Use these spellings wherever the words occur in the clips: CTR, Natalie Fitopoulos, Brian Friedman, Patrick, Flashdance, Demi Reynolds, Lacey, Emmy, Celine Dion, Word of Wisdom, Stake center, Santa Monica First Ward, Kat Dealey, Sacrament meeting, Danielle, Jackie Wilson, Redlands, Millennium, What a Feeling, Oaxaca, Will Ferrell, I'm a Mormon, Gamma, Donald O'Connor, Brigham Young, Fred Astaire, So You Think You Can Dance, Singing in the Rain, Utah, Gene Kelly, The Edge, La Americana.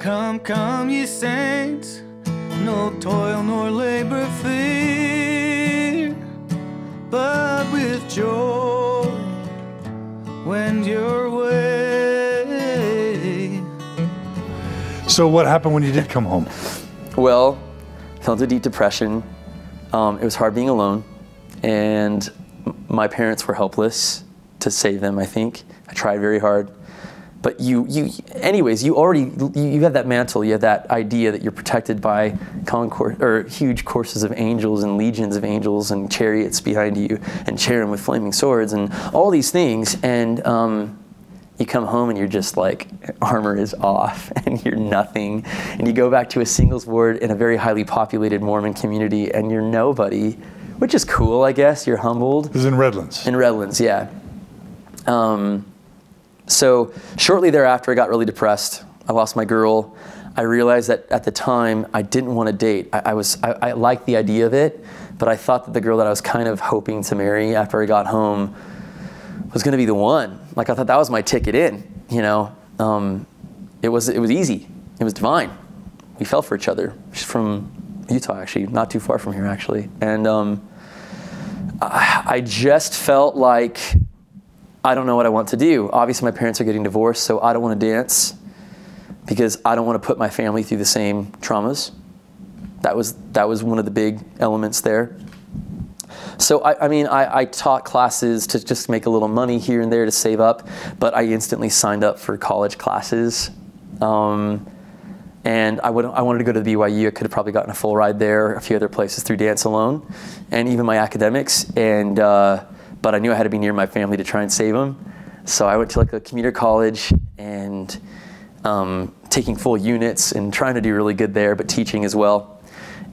Come, come, ye saints, no toil nor labor fear, but with joy wend your way. So what happened when you did come home? Well, fell into deep depression. It was hard being alone, and my parents were helpless to save them, I think. I tried very hard. But anyways, you have that mantle, you have that idea that you're protected by concourse, or huge courses of angels and legions of angels and chariots behind you and cherubim with flaming swords and all these things. And you come home and you're just like, armor is off and you're nothing. And you go back to a singles ward in a very highly populated Mormon community and you're nobody, which is cool, I guess. You're humbled. This is in Redlands. In Redlands, yeah. So shortly thereafter, I got really depressed. I lost my girl. I realized that at the time, I didn't want to date. I liked the idea of it, but I thought that the girl that I was kind of hoping to marry after I got home was going to be the one. Like, I thought that was my ticket in, you know? It was easy. It was divine. We fell for each other. She's from Utah, actually, not too far from here, actually. And I just felt like, I don't know what I want to do. Obviously, my parents are getting divorced, so I don't want to dance because I don't want to put my family through the same traumas. That was one of the big elements there. So, I mean, I taught classes to just make a little money here and there to save up, but I instantly signed up for college classes. And I wanted to go to the BYU. I could have probably gotten a full ride there, a few other places through Dance Alone, and even my academics. And but I knew I had to be near my family to try and save them. So I went to like a commuter college and taking full units and trying to do really good there, but teaching as well.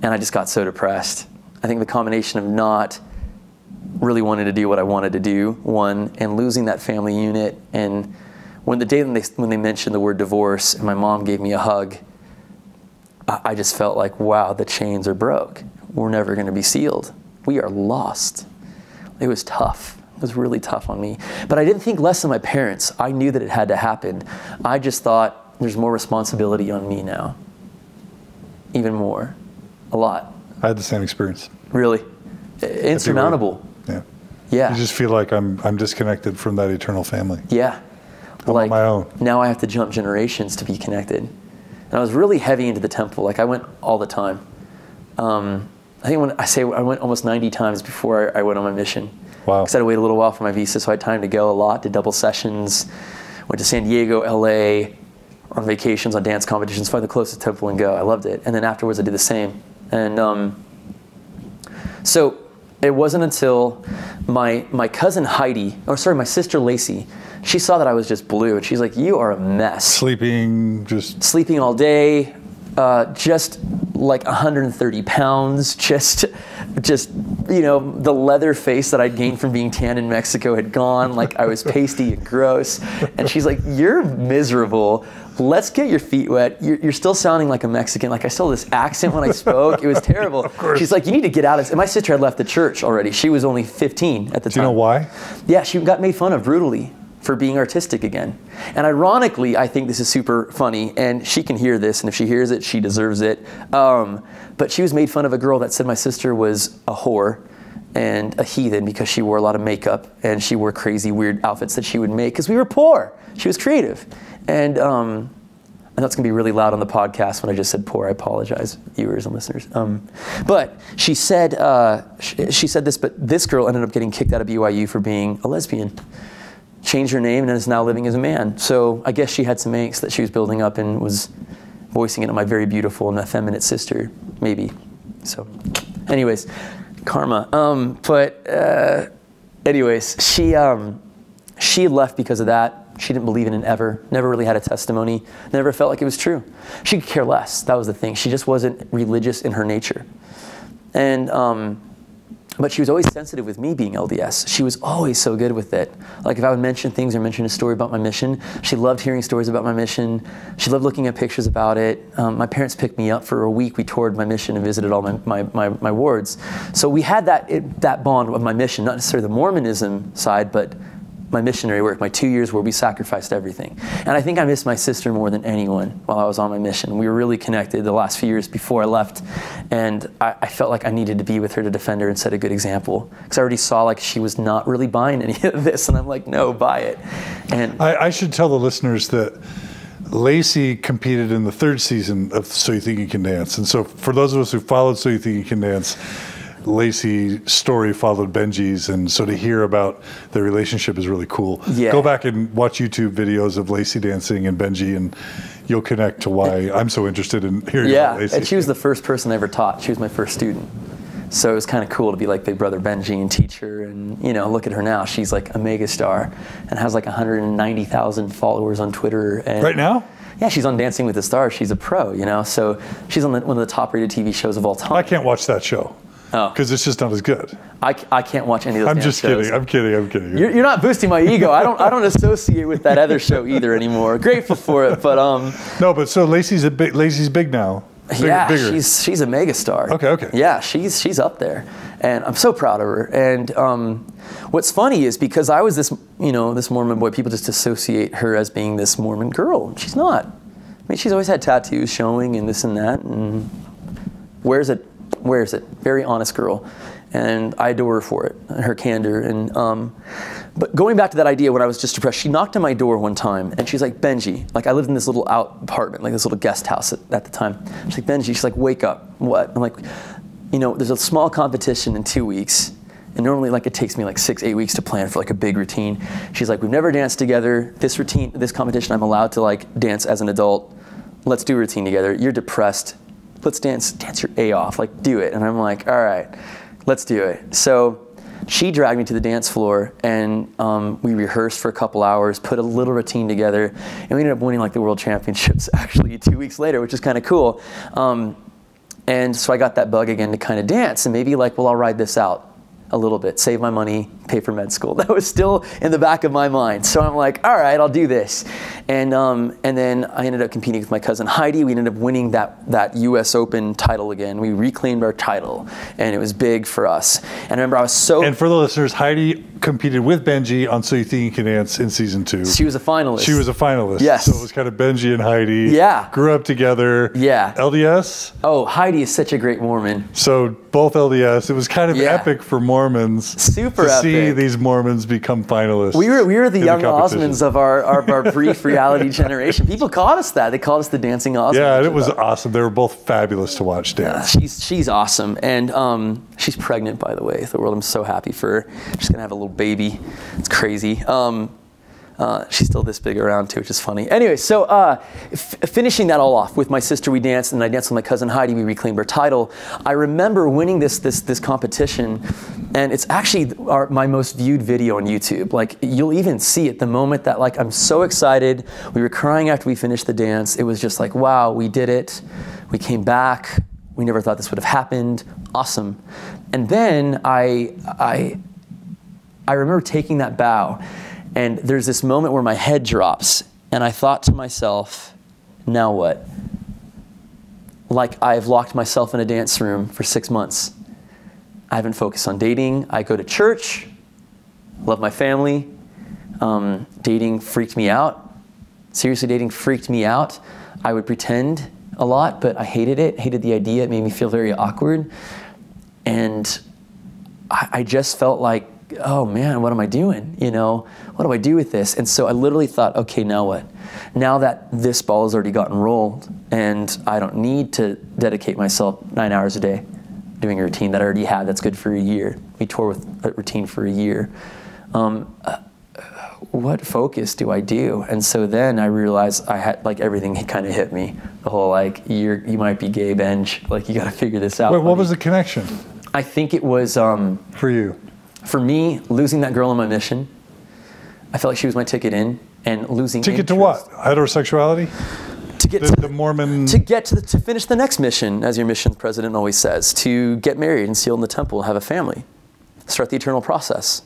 And I just got so depressed. I think the combination of not really wanting to do what I wanted to do, one, and losing that family unit. And when the day when they mentioned the word divorce and my mom gave me a hug, I just felt like, wow, the chains are broke. We're never gonna be sealed. We are lost. It was tough. It was really tough on me. But I didn't think less of my parents. I knew that it had to happen. I just thought, there's more responsibility on me now. Even more. A lot. I had the same experience. Really? Insurmountable. Yeah. Yeah. You just feel like I'm disconnected from that eternal family. Yeah. I'm like, on my own. Now I have to jump generations to be connected. And I was really heavy into the temple. Like, I went all the time. I think when I went almost 90 times before I went on my mission. Wow. Because I had to wait a little while for my visa, so I had time to go a lot, did double sessions, went to San Diego, LA, on vacations, on dance competitions, find the closest temple and go. I loved it. And then afterwards I did the same. And so it wasn't until my cousin Heidi, or sorry, my sister Lacey, she saw that I was just blue and she's like, you are a mess. Sleeping all day, just like 130 pounds, just you know, the leather face that I'd gained from being tan in Mexico had gone, like I was pasty and gross. And she's like, you're miserable. Let's get your feet wet. You're still sounding like a Mexican. Like I still had this accent when I spoke. It was terrible. Of course. She's like, you need to get out of this. And my sister had left the church already. She was only 15 at the time. Do you know why? Yeah, she got made fun of brutally for being artistic again. And ironically, I think this is super funny, and she can hear this, and if she hears it, she deserves it. But she was made fun of a girl that said my sister was a whore and a heathen because she wore a lot of makeup, and she wore crazy, weird outfits that she would make because we were poor. She was creative. And I know it's going to be really loud on the podcast when I just said poor. I apologize, viewers and listeners. But she said this, but this girl ended up getting kicked out of BYU for being a lesbian. Changed her name and is now living as a man. So I guess she had some angst that she was building up and was voicing it to my very beautiful and effeminate sister, maybe. So anyways, karma. She left because of that. She didn't believe in it ever, never really had a testimony, never felt like it was true. She could care less, that was the thing. She just wasn't religious in her nature. And but she was always sensitive with me being LDS. She was always so good with it. Like if I would mention things or mention a story about my mission, she loved hearing stories about my mission. She loved looking at pictures about it. My parents picked me up for a week. We toured my mission and visited all my wards. So we had that bond of my mission, not necessarily the Mormonism side, but my missionary work, my 2 years where we sacrificed everything. And I think I missed my sister more than anyone while I was on my mission. We were really connected the last few years before I left, and I felt like I needed to be with her to defend her and set a good example. Because I already saw like she was not really buying any of this, and I'm like, no, buy it. And I should tell the listeners that Lacey competed in the third season of So You Think You Can Dance. And so for those of us who followed So You Think You Can Dance, Lacey's story followed Benji's, and so to hear about their relationship is really cool. Yeah. Go back and watch YouTube videos of Lacey dancing and Benji, and you'll connect to why I'm so interested in hearing about Lacey. And she was the first person I ever taught. She was my first student. So it was kind of cool to be like big brother Benji and teach her, and you know, look at her now. She's like a mega star and has like 190,000 followers on Twitter. And right now? Yeah, she's on Dancing with the Stars. She's a pro, you know? So she's on one of the top-rated TV shows of all time. I can't watch that show. Oh. Because it's just not as good. I can't watch any of those shows. I'm kidding. You're not boosting my ego. I don't associate with that other show either anymore. Grateful for it, but No, but so Lacey's big now. Bigger. She's a megastar. Okay. Yeah, she's up there, and I'm so proud of her. And what's funny is because I was this this Mormon boy, people just associate her as being this Mormon girl. She's not. I mean, she's always had tattoos showing and this and that, and wears it. Very honest girl, and I adore her for it, her candor. And but going back to that idea when I was just depressed, she knocked on my door one time, and she's like, Benji, like I lived in this little out apartment, like this little guest house at the time. She's like, Benji, she's like, wake up. What? I'm like, there's a small competition in 2 weeks, and normally like it takes me like 6-8 weeks to plan for like a big routine. She's like, we've never danced together. This routine, this competition, I'm allowed to like dance as an adult. Let's do a routine together. You're depressed. Let's dance your A off, like do it. And I'm like, all right, let's do it. So she dragged me to the dance floor, and we rehearsed for a couple hours, put a little routine together, and we ended up winning like the world championships actually 2 weeks later, which is kind of cool. And so I got that bug again to kind of dance, and maybe like, well, I'll ride this out a little bit, save my money, pay for med school. That was still in the back of my mind. So I'm like, all right, I'll do this. And then I ended up competing with my cousin Heidi. We ended up winning that US Open title again. We reclaimed our title, and it was big for us. And I remember I was so... And for the listeners, Heidi competed with Benji on So You Think You Can Dance in season 2. She was a finalist. She was a finalist. Yes. So it was kind of Benji and Heidi. Yeah. Grew up together. Yeah. LDS. Oh, Heidi is such a great Mormon. So both LDS. It was kind of epic for Mormons. Super epic. See these Mormons become finalists. We were the young Osmonds of our brief reality generation. People called us that. They called us the Dancing Osmonds. Yeah, and it was awesome. They were both fabulous to watch dance. Yeah, she's awesome, and she's pregnant, by the way. The world, I'm so happy for her. She's gonna have a little baby. It's crazy. She's still this big around too, which is funny. Anyway, so finishing that all off with my sister, we danced, and I danced with my cousin Heidi. We reclaimed her title. I remember winning this competition, and it's actually my most viewed video on YouTube. Like you'll even see it the moment that like I'm so excited. We were crying after we finished the dance. It was just like, wow, we did it. We came back. We never thought this would have happened. Awesome. And then I remember taking that bow. And there's this moment where my head drops, and I thought to myself, now what? Like I've locked myself in a dance room for 6 months. I haven't focused on dating. I go to church, love my family. Dating freaked me out. Seriously, dating freaked me out. I would pretend a lot, but I hated it, hated the idea. It made me feel very awkward. And I just felt like, oh man, what am I doing? What do I do with this? And so I literally thought, okay, now what? Now that this ball has already gotten rolled, and I don't need to dedicate myself 9 hours a day doing a routine that I already had that's good for a year. We toured with a routine for a year. What focus do I do? And so then I realized I had like everything kind of hit me. The whole like, you might be gay, Benj. Like you got to figure this out. Wait, what was the connection? I think it was for you. For me, losing that girl on my mission, I felt like she was my ticket in, and losing ticket interest. To what? Heterosexuality? To get to the Mormon. To get to finish the next mission, as your mission president always says, to get married and seal in the temple, have a family, start the eternal process,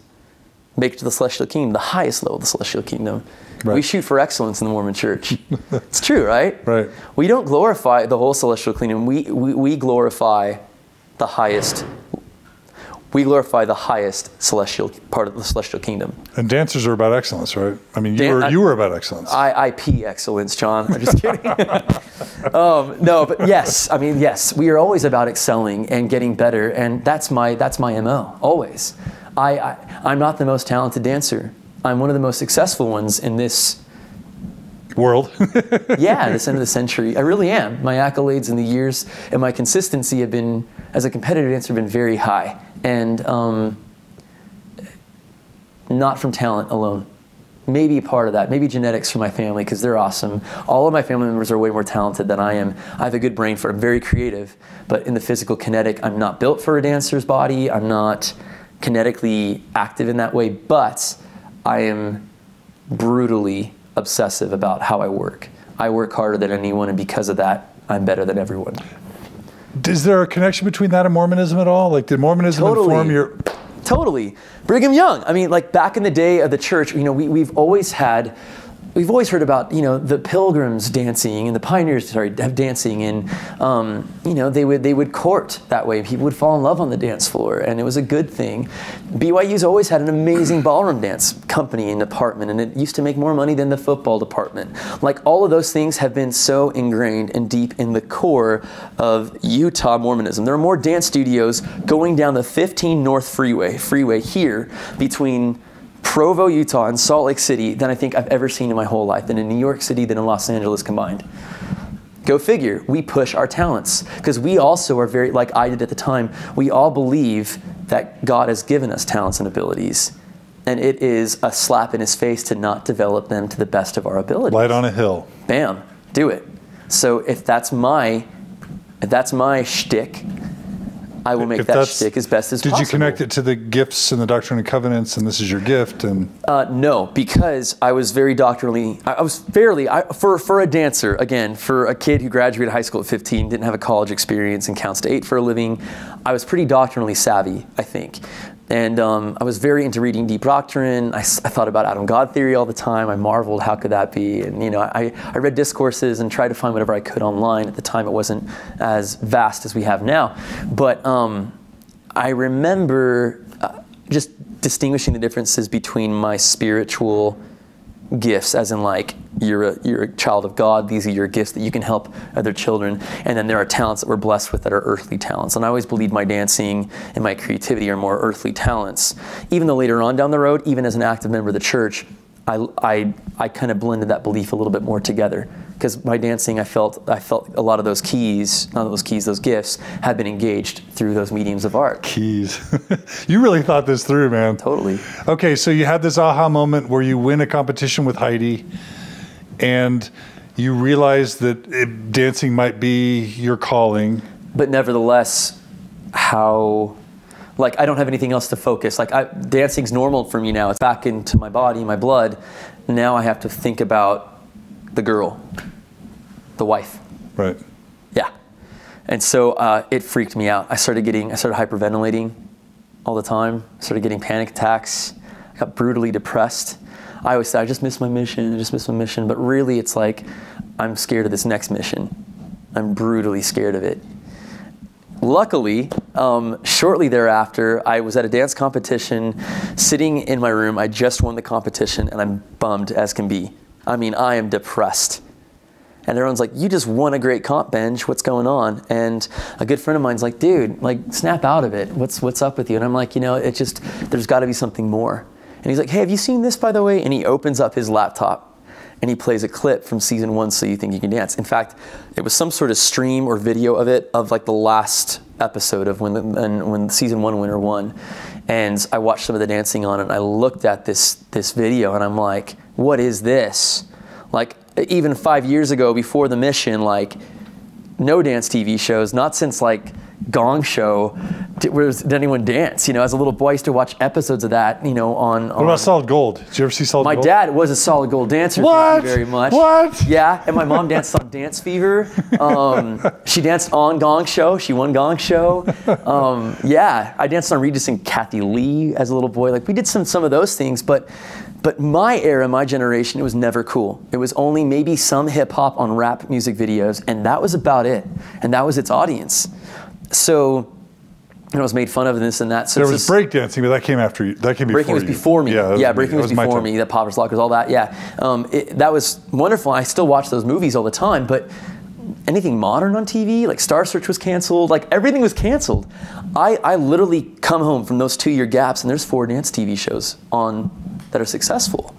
make it to the Celestial kingdom, the highest level of the Celestial kingdom. Right. We shoot for excellence in the Mormon church. It's true, right? Right. We don't glorify the whole Celestial kingdom. We glorify the highest. we glorify the highest celestial part of the celestial kingdom. And dancers are about excellence, right? I mean, you were about excellence. IIP excellence, John. I'm just kidding. No, but yes, I mean, yes, we are always about excelling and getting better, and that's my MO always. I'm not the most talented dancer. I'm one of the most successful ones in this world. Yeah, this end of the century. I really am. My accolades in the years and my consistency have been, as a competitive dancer, been very high. And not from talent alone. Maybe part of that, maybe genetics from my family, because they're awesome. All of my family members are way more talented than I am. I have a good brain for it. I'm very creative, but in the physical kinetic, I'm not built for a dancer's body. I'm not kinetically active in that way, but I am brutally obsessive about how I work. I work harder than anyone, and because of that, I'm better than everyone. Is there a connection between that and Mormonism at all? Like, did Mormonism inform your... Totally. Brigham Young. I mean, like, back in the day of the church, you know, we've always heard about, you know, the pilgrims dancing and the pioneers, dancing, and, you know, they would court that way. People would fall in love on the dance floor, and it was a good thing. BYU's always had an amazing ballroom dance company and department, and it used to make more money than the football department. Like, all of those things have been so ingrained and deep in the core of Utah Mormonism. There are more dance studios going down the 15 North Freeway here between Provo, Utah, and Salt Lake City than I think I've ever seen in my whole life, than in New York City, than in Los Angeles combined. Go figure. We push our talents because we also are very, like I did at the time, we all believe that God has given us talents and abilities, and it is a slap in his face to not develop them to the best of our ability. Light on a hill. Bam. Do it. So if that's my shtick, I will make that shtick as best as possible. Did you connect it to the gifts and the Doctrine and Covenants, and this is your gift? And no, because I was very doctrinally, for a dancer, again, for a kid who graduated high school at 15, didn't have a college experience and counts to 8 for a living, I was pretty doctrinally savvy, I think. And I was very into reading deep doctrine. I thought about Adam God theory all the time. I marveled, how could that be? And you know, I read discourses and tried to find whatever I could online. At the time, it wasn't as vast as we have now. But I remember just distinguishing the differences between my spiritual gifts, as in like, you're a child of God, these are your gifts that you can help other children, and then there are talents that we're blessed with that are earthly talents. And I always believed my dancing and my creativity are more earthly talents. Even though later on down the road, even as an active member of the church, I kind of blended that belief a little bit more together, because my dancing, I felt a lot of those keys, not those keys, those gifts, had been engaged through those mediums of art. Keys. You really thought this through, man. Totally. Okay, so you had this aha moment where you win a competition with Heidi, and you realized that dancing might be your calling. But nevertheless, how... Like, I don't have anything else to focus. Like, dancing's normal for me now. It's back into my body, my blood. Now I have to think about the girl, the wife. Right. Yeah. And so it freaked me out. I started hyperventilating all the time. I started getting panic attacks. I got brutally depressed. I always say, I just missed my mission. I just missed my mission. But really, it's like, I'm scared of this next mission. I'm brutally scared of it. Luckily, shortly thereafter, I was at a dance competition sitting in my room. I just won the competition, and I'm bummed as can be. I mean, I am depressed. And everyone's like, you just won a great comp, Benj. What's going on? And a good friend of mine's like, dude, like, snap out of it. What's up with you? And I'm like, you know, it just, there's got to be something more. And he's like, hey, have you seen this, by the way? And he opens up his laptop, and he plays a clip from season 1, So You Think You Can Dance. In fact, it was some sort of stream or video of it, of like the last episode of when season 1 winner won. And I watched some of the dancing on it, and I looked at this video, and I'm like, what is this? Like, even 5 years ago, before the mission, like, no dance TV shows, not since like Gong Show, did anyone dance? You know, as a little boy, I used to watch episodes of that, you know, What about Solid Gold? Did you ever see Solid Gold? My dad was a Solid Gold dancer. What? Thank you very much. What? Yeah, and my mom danced on Dance Fever. She danced on Gong Show. She won Gong Show. Yeah, I danced on Regis and Kat Dealey as a little boy. Like, we did some of those things, but my era, my generation, it was never cool. It was only maybe some hip-hop on rap music videos, and that was about it, and that was its audience. So and I was made fun of and this and that. So there was breakdancing, but that came after you. That came before breaking was you. Before me. Yeah, breaking was before me. That Potter's Lockers, all that. Yeah, that was wonderful. I still watch those movies all the time, but anything modern on TV, like Star Search was canceled, like everything was canceled. I literally come home from those 2-year gaps, and there's 4 dance TV shows on that are successful.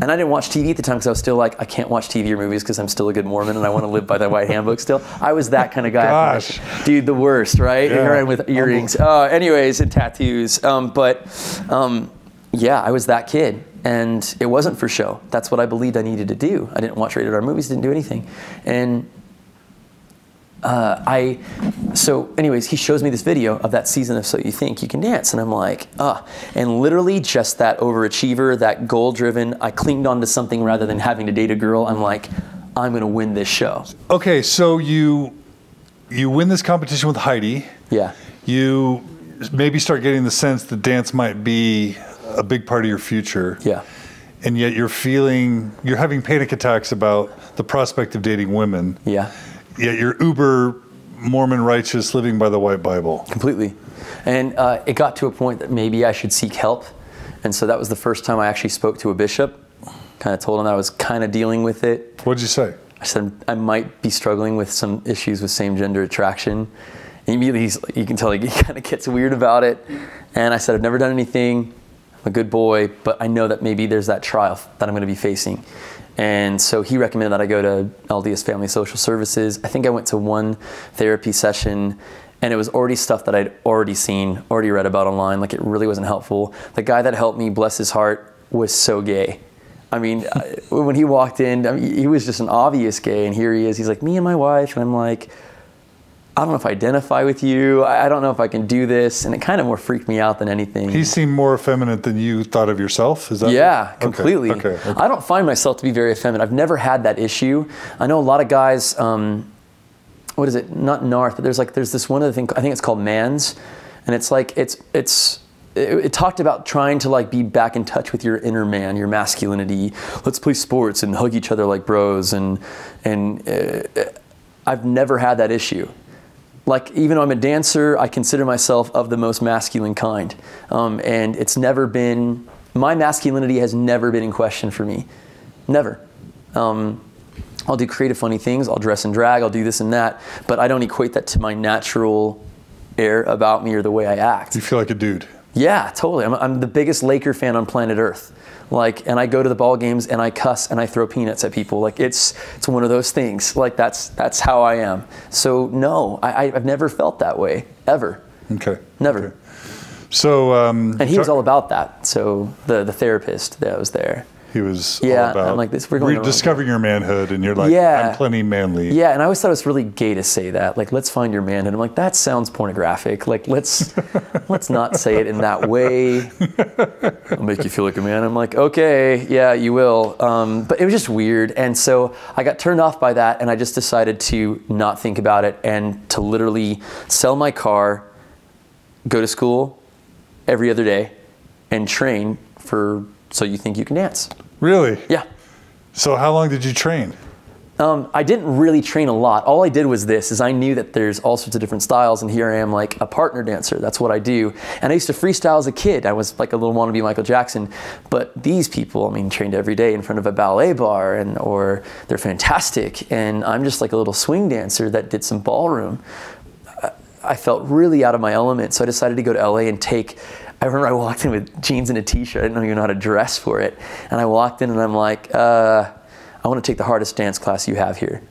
And I didn't watch TV at the time because I was still like, I can't watch TV or movies because I'm still a good Mormon and I want to live by that white handbook still. I was that kind of guy. Gosh. Dude, the worst, right? Yeah. Here I am with earrings. Anyways, and tattoos. Yeah, I was that kid. And it wasn't for show. That's what I believed I needed to do. I didn't watch rated R movies, didn't do anything. And so anyways, he shows me this video of that season of So You Think You Can Dance. And I'm like, ah. And literally just that overachiever, that goal-driven, I clinged on to something rather than having to date a girl. I'm like, I'm going to win this show. Okay, so you win this competition with Heidi. Yeah. You maybe start getting the sense that dance might be a big part of your future. Yeah. And yet you're having panic attacks about the prospect of dating women. Yeah. Yet you're uber Mormon righteous, living by the white Bible. Completely. And it got to a point that maybe I should seek help. And so that was the first time I actually spoke to a bishop. Kind of told him I was kind of dealing with it. What did you say? I said, I might be struggling with some issues with same-gender attraction. And immediately, you can tell he kind of gets weird about it. And I said, I've never done anything. I'm a good boy, but I know that maybe there's that trial that I'm going to be facing. And so he recommended that I go to LDS Family Social Services. I think I went to one therapy session, and it was already stuff that I'd already seen, already read about online. Like, it really wasn't helpful. The guy that helped me, bless his heart, was so gay. I mean, when he walked in, I mean, he was just an obvious gay, and here he is. He's like, me and my wife. And I'm like, I don't know if I identify with you. I don't know if I can do this. And it kind of more freaked me out than anything. He seemed more effeminate than you thought of yourself? Is that yeah, completely. Okay. I don't find myself to be very effeminate. I've never had that issue. I know a lot of guys, what is it? Not NARF, but there's this one other thing, I think it's called MANS. And it's like, it talked about trying to like be back in touch with your inner man, your masculinity. Let's play sports and hug each other like bros. And I've never had that issue. Like, even though I'm a dancer, I consider myself of the most masculine kind. And it's never been, my masculinity has never been in question for me. Never. I'll do creative funny things, I'll dress in drag, I'll do this and that, but I don't equate that to my natural air about me or the way I act. You feel like a dude. Yeah, totally. I'm the biggest Laker fan on planet Earth. Like, and I go to the ball games and I cuss and I throw peanuts at people. Like, it's one of those things. Like, that's how I am. So no, I've never felt that way ever. Okay. Never. Okay. So. And he was all about that. So the therapist that was there. He was all about. I'm like, we're discovering your manhood, and you're like, I'm plenty manly. Yeah, and I always thought it was really gay to say that. Like, let's find your manhood. I'm like, that sounds pornographic. Like, let's not say it in that way. I'll make you feel like a man. I'm like, okay, yeah, you will. But it was just weird, and so I got turned off by that, and I just decided to not think about it and to literally sell my car, go to school every other day, and train for So You Think You Can Dance. Really? Yeah. So how long did you train? I didn't really train a lot. All I did was this, is I knew that there's all sorts of different styles, and here I am like a partner dancer. That's what I do. And I used to freestyle as a kid. I was like a little wannabe Michael Jackson. But these people, I mean, trained every day in front of a ballet bar, or they're fantastic. And I'm just like a little swing dancer that did some ballroom. I felt really out of my element, so I decided to go to LA and take, I remember I walked in with jeans and a t-shirt. I didn't even know how to dress for it. And I walked in and I'm like, I want to take the hardest dance class you have here.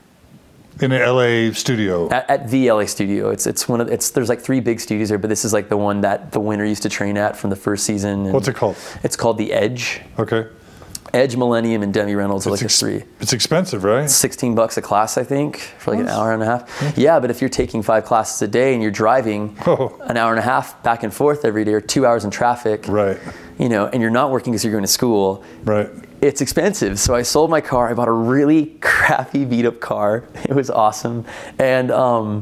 In an LA studio? At the LA studio. It's one of, there's like 3 big studios there, but this is like the one that the winner used to train at from the first season. And what's it called? It's called The Edge. Okay. Edge, Millennium, and Demi Reynolds are like the 3. It's expensive, right? It's $16 a class, I think, for like an hour and a half. Yeah. Yeah, but if you're taking 5 classes a day and you're driving an hour and a half back and forth every day, or 2 hours in traffic, right? You know, and you're not working because you're going to school, right? It's expensive. So I sold my car. I bought a really crappy, beat-up car. It was awesome, and I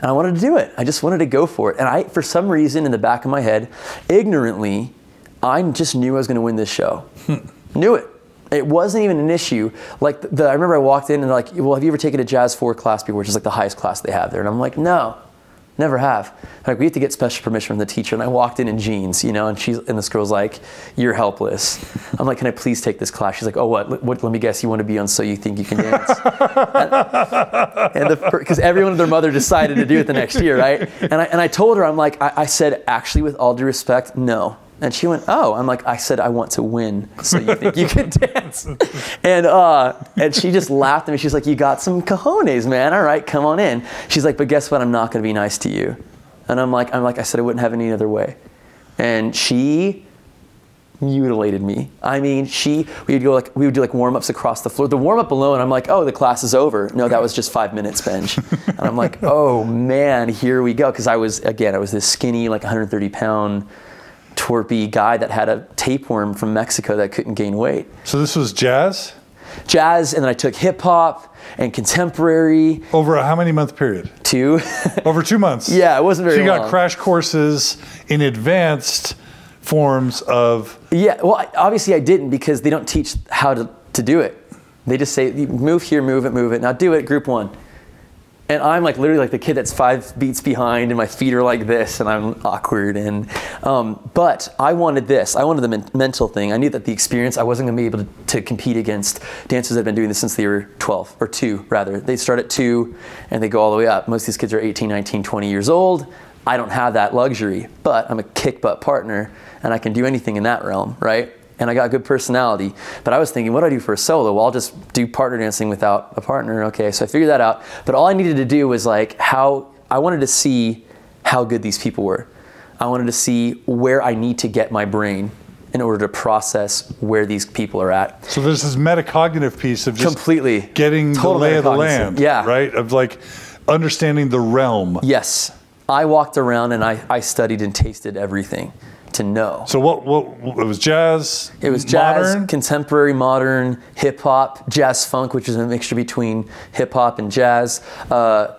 wanted to do it. I just wanted to go for it. And I, for some reason, in the back of my head, ignorantly, I just knew I was going to win this show. Knew it. It wasn't even an issue. Like, I remember I walked in and like, well, have you ever taken a jazz 4 class before, which is like the highest class they have there? And I'm like, no. Never have. Like, we have to get special permission from the teacher. And I walked in jeans, you know, and this girl's like, "You're helpless." I'm like, "Can I please take this class?" She's like, "Oh, what? Let me guess. You want to be on So You Think You Can Dance?" Because everyone and their mother decided to do it the next year, right? And I told her, I'm like, I said, "Actually, with all due respect, no." And she went, "Oh." I'm like, "I said I want to win, so you think you can dance." And she just laughed at me. She's like, "You got some cojones, man. All right, come on in." She's like, "But guess what? I'm not going to be nice to you." And I'm like, "I said I wouldn't have any other way." And she mutilated me. I mean, we would do like warm-ups across the floor. The warm-up alone, I'm like, "Oh, the class is over." No, that was just 5 minutes, Benj. And I'm like, "Oh man, here we go." Because I was this skinny, like 130-pound, twerpy guy that had a tapeworm from Mexico that couldn't gain weight. So this was jazz? Jazz, and then I took hip-hop and contemporary. Over a how many month period? 2. Over 2 months? Yeah, it wasn't very long. So you got crash courses in advanced forms of... Yeah, well, obviously I didn't, because they don't teach how to do it. They just say, "Move here, move it, now do it, group one." And I'm like literally like the kid that's 5 beats behind, and my feet are like this, and I'm awkward. And but I wanted this. I wanted the mental thing. I knew that the experience, I wasn't going to be able to compete against dancers that have been doing this since they were 12, or 2 rather. They start at 2 and they go all the way up. Most of these kids are 18, 19, 20 years old. I don't have that luxury, but I'm a kick butt partner and I can do anything in that realm, right? And I got a good personality. But I was thinking, what do I do for a solo? Well, I'll just do partner dancing without a partner. Okay, so I figured that out. But all I needed to do was like, I wanted to see how good these people were. I wanted to see where I need to get my brain in order to process where these people are at. So there's this metacognitive piece of just completely getting the lay of the land, yeah, right? Of like understanding the realm. Yes, I walked around and I studied and tasted everything to know. So what it was jazz? It was jazz, modern? Contemporary, modern, hip hop, jazz funk, which is a mixture between hip hop and jazz. Well,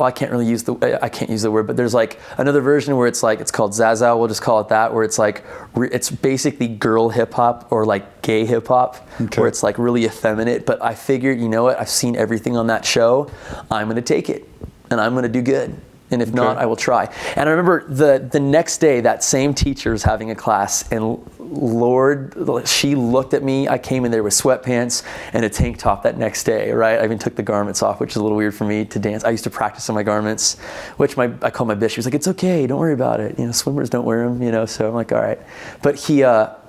I can't use the word, but there's like another version where it's like, it's called Zaza, we'll just call it that, where it's like, it's basically girl hip hop or like gay hip hop, okay, where it's like really effeminate. But I figured, you know what? I've seen everything on that show. I'm going to take it and I'm going to do good. And if okay, not, I will try. And I remember the next day, that same teacher was having a class, and Lord, she looked at me. I came in there with sweatpants and a tank top that next day, right? I even took the garments off, which is a little weird for me to dance. I used to practice on my garments, which I called my bishop. He was like, "It's okay, don't worry about it. You know, swimmers don't wear them, you know." So I'm like, all right. But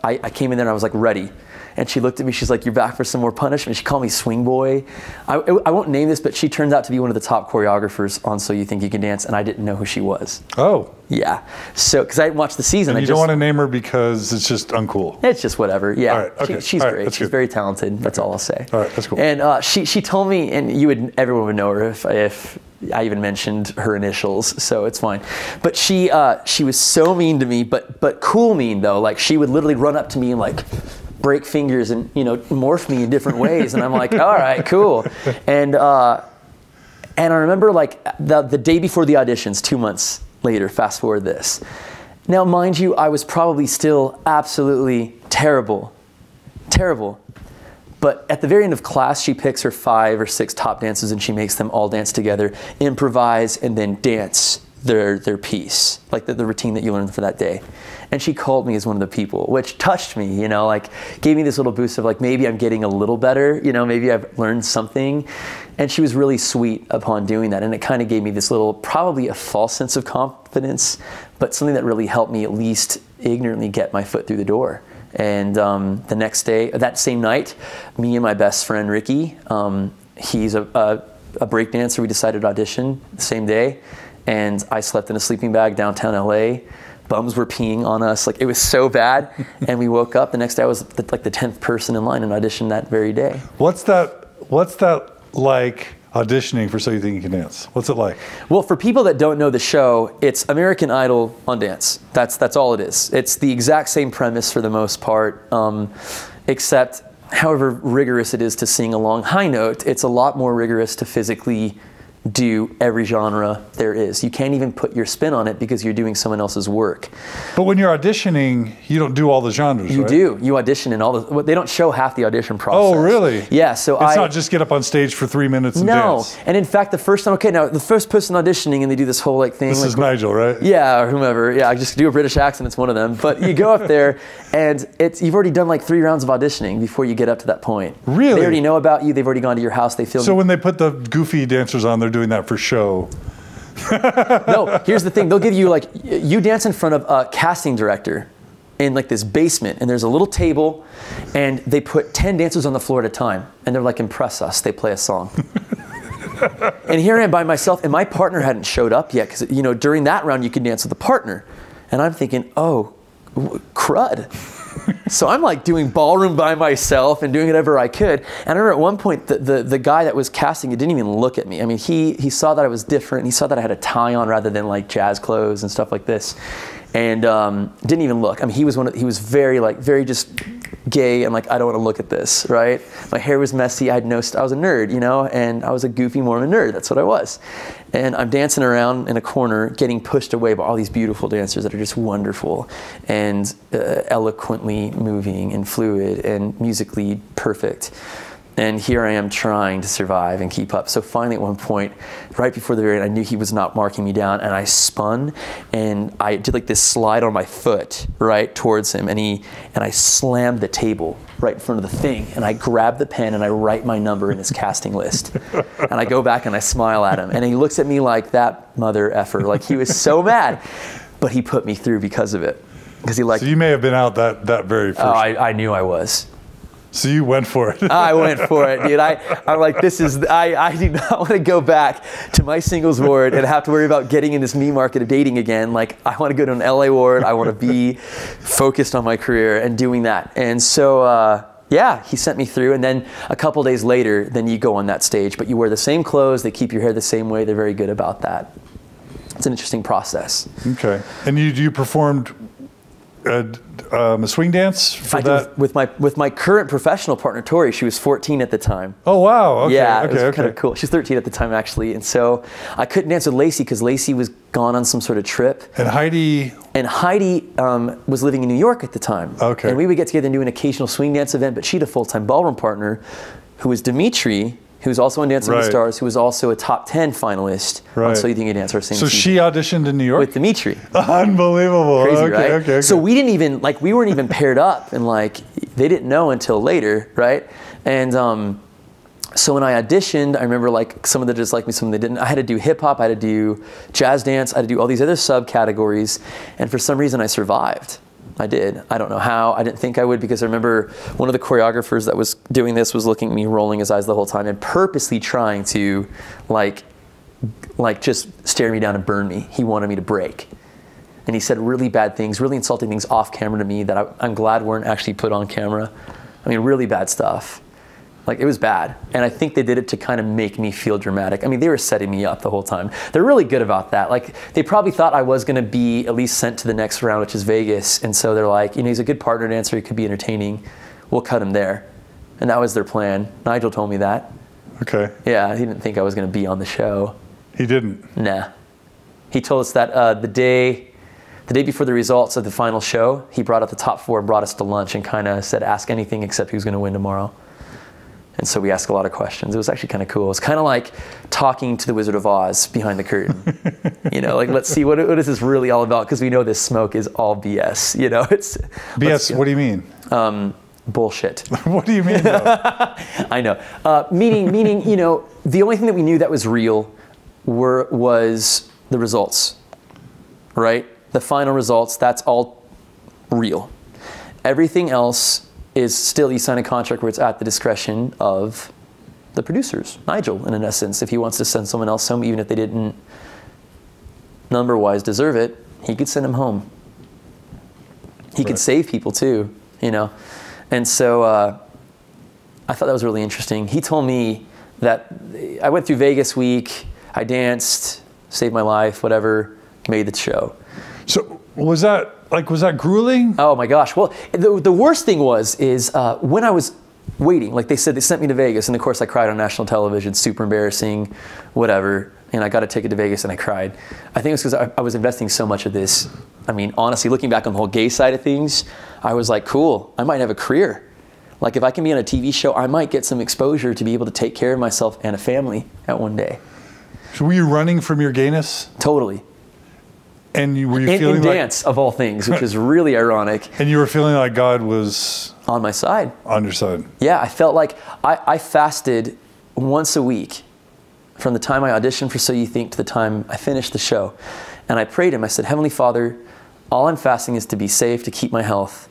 I came in there and I was like ready. And she looked at me, she's like, "You're back for some more punishment." She called me Swing Boy. I won't name this, but she turned out to be one of the top choreographers on So You Think You Can Dance, and I didn't know who she was. Oh. Yeah. So, because I didn't watch the season. And you don't want to name her because it's just uncool. It's just whatever. Yeah. All right. Okay. She's great. She's very talented. That's all I'll say. All right. That's cool. And she told me, and everyone would know her if I even mentioned her initials, so it's fine. But she was so mean to me, but cool mean though. Like, she would literally run up to me and like break fingers and, you know, morph me in different ways. And I'm like, all right, cool. And I remember like the day before the auditions, 2 months later, fast forward this. Now, mind you, I was probably still absolutely terrible. But at the very end of class, she picks her 5 or 6 top dancers and she makes them all dance together, improvise, and then dance their piece, like the routine that you learned for that day. And she called me as one of the people, which touched me, you know, like gave me this little boost of like, maybe I'm getting a little better, you know, maybe I've learned something. And she was really sweet upon doing that. And it kind of gave me this little, probably a false sense of confidence, but something that really helped me at least ignorantly get my foot through the door. And the next day, that same night, me and my best friend, Ricky, he's a break dancer. We decided to audition the same day. And I slept in a sleeping bag downtown LA. Bums were peeing on us. Like, it was so bad. And we woke up the next day. I was like the 10th person in line and auditioned that very day. What's that like auditioning for So You Think You Can Dance? What's it like? Well, for people that don't know the show, it's American Idol on dance. That's all it is. It's the exact same premise for the most part, except however rigorous it is to sing a long high note, it's a lot more rigorous to physically do every genre there is. You can't even put your spin on it because you're doing someone else's work. But when you're auditioning, you don't do all the genres, right? You do. You audition in all the... Well, they don't show half the audition process. Oh, really? Yeah, so it's not just get up on stage for 3 minutes and dance. No. And in fact, the first time... Okay, now, the first person auditioning and they do this whole, like, thing... This is Nigel, right? Yeah, or whomever. Yeah, I just do a British accent. It's one of them. But you go up there and it's, you've already done, like, 3 rounds of auditioning before you get up to that point. Really? They already know about you. They've already gone to your house. They feel... So when they put the goofy dancers on, they're doing that for show. No, here's the thing. They'll give you, like, you dance in front of a casting director in, like, this basement, and there's a little table, and they put 10 dancers on the floor at a time, and they're like, impress us. They play a song. And here I am by myself, and my partner hadn't showed up yet, because, you know, during that round, you could dance with a partner. And I'm thinking, oh, crud. So I'm like doing ballroom by myself and doing whatever I could. And I remember at one point, the guy that was casting, it didn't even look at me. I mean, he saw that I was different. He saw that I had a tie on rather than like jazz clothes and stuff like this. And didn't even look. I mean, he was very like, very just gay and like, I don't want to look at this, right? My hair was messy. I had no, I was a nerd, you know, and I was a goofy Mormon nerd. That's what I was. And I'm dancing around in a corner, getting pushed away by all these beautiful dancers that are just wonderful and eloquently moving and fluid and musically perfect. And here I am trying to survive and keep up. So finally at one point, right before the very end, I knew he was not marking me down, and I spun and I did like this slide on my foot right towards him, and I slammed the table right in front of the thing, and I grab the pen and I write my number in his casting list. And I go back and I smile at him, and he looks at me like, that mother effer, like he was so mad, but he put me through because of it. Because he liked So you may have been out that very first. Oh, I knew I was. So you went for it. I went for it, dude. I'm like, this is, I do not want to go back to my singles ward and have to worry about getting in this me market of dating again. Like, I want to go to an LA ward. I want to be focused on my career and doing that. And so, yeah, he sent me through. And then a couple days later, then you go on that stage, but you wear the same clothes. They keep your hair the same way. They're very good about that. It's an interesting process. Okay. And you performed a swing dance for that? With my current professional partner, Tori. She was 14 at the time. Oh, wow. Okay, yeah, okay, it was kind of cool. She was 13 at the time, actually. And so I couldn't dance with Lacey because Lacey was gone on some sort of trip. And Heidi? And Heidi was living in New York at the time. Okay. And we would get together and do an occasional swing dance event, but she had a full-time ballroom partner who was Dimitri, who's also on Dancing with the Stars, who was also a top 10 finalist on So You Think You Can Dance. So she auditioned in New York? With Dimitri. Unbelievable. Crazy, right? Okay. So we didn't even, like, we weren't even paired up, and like, they didn't know until later, right? And so when I auditioned, I remember like some of them just liked me, some of them didn't. I had to do hip hop, I had to do jazz dance, I had to do all these other subcategories, and for some reason I survived. I did. I don't know how. I didn't think I would, because I remember one of the choreographers that was doing this was looking at me, rolling his eyes the whole time, and purposely trying to, like just stare me down and burn me. He wanted me to break. And he said really bad things, really insulting things off camera to me that I'm glad weren't actually put on camera. I mean, really bad stuff. Like, it was bad. And I think they did it to kind of make me feel dramatic. I mean, they were setting me up the whole time. They're really good about that. Like, they probably thought I was going to be at least sent to the next round, which is Vegas. And so they're like, you know, he's a good partner dancer. He could be entertaining. We'll cut him there. And that was their plan. Nigel told me that. Okay. Yeah, he didn't think I was going to be on the show. He didn't? Nah. He told us that the day before the results of the final show, he brought out the top 4 and brought us to lunch and kind of said, ask anything except who's going to win tomorrow. And so we asked a lot of questions. It was actually kind of cool. It was kind of like talking to the Wizard of Oz behind the curtain. You know, like, let's see, what is this really all about? Because we know this smoke is all BS, you know? It's BS, what do you mean? Bullshit. What do you mean, though? I know. Meaning, you know, the only thing that we knew that was real was the results, right? The final results, that's all real. Everything else is still, you sign a contract where it's at the discretion of the producers, Nigel, in an essence. If he wants to send someone else home, even if they didn't number-wise deserve it, he could send them home. He could save people too, you know? And so I thought that was really interesting. He told me that I went through Vegas week, I danced, saved my life, whatever, made the show. So was that, like, was that grueling? Oh my gosh. Well, the worst thing was, when I was waiting. Like they said, they sent me to Vegas, and of course I cried on national television, super embarrassing, whatever. And I got a ticket to Vegas and I cried. I think it was because I was investing so much of this. I mean, honestly, looking back on the whole gay side of things, I was like, cool, I might have a career. Like if I can be on a TV show, I might get some exposure to be able to take care of myself and a family at one day. So were you running from your gayness? Totally. And you, were you feeling like... in dance, of all things, which is really ironic. And you were feeling like God was... on my side. On your side. Yeah, I felt like I fasted once a week from the time I auditioned for So You Think to the time I finished the show. And I prayed him. I said, Heavenly Father, all I'm fasting is to be safe, to keep my health.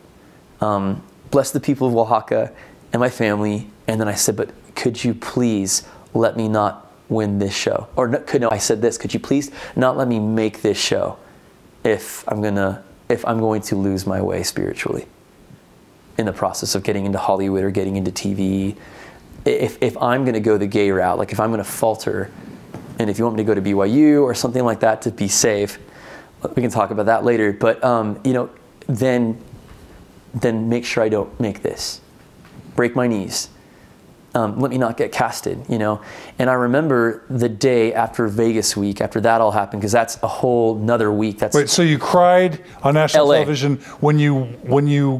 Bless the people of Oaxaca and my family. And then I said, but could you please let me not win this show? Or no, could you please not let me make this show if I'm going to lose my way spiritually in the process of getting into Hollywood or getting into TV. If I'm going to go the gay route, like if I'm going to falter, and if you want me to go to BYU or something like that to be safe, we can talk about that later. But you know, then make sure I don't make this, break my knees. Let me not get casted, you know? And I remember the day after Vegas week, after that all happened, because that's a whole nother week. That's... Wait, so you cried on national television when you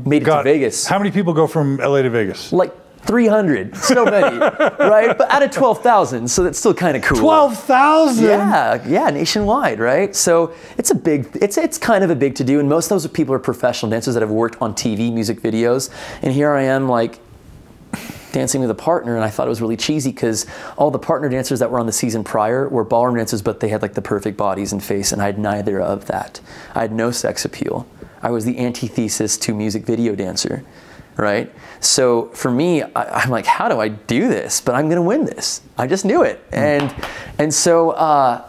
made it to Vegas. How many people go from LA to Vegas? Like 300, so many, right? But out of 12,000, so that's still kind of cool. 12,000? Yeah, yeah, nationwide, right? So it's a big, it's kind of a big to-do, and most of those people are professional dancers that have worked on TV, music videos, and here I am, like, dancing with a partner, and I thought it was really cheesy because all the partner dancers that were on the season prior were ballroom dancers, but they had like the perfect bodies and face, and I had neither of that. I had no sex appeal. I was the antithesis to music video dancer, right? So for me, I'm like, how do I do this? But I'm gonna win this. I just knew it. And so I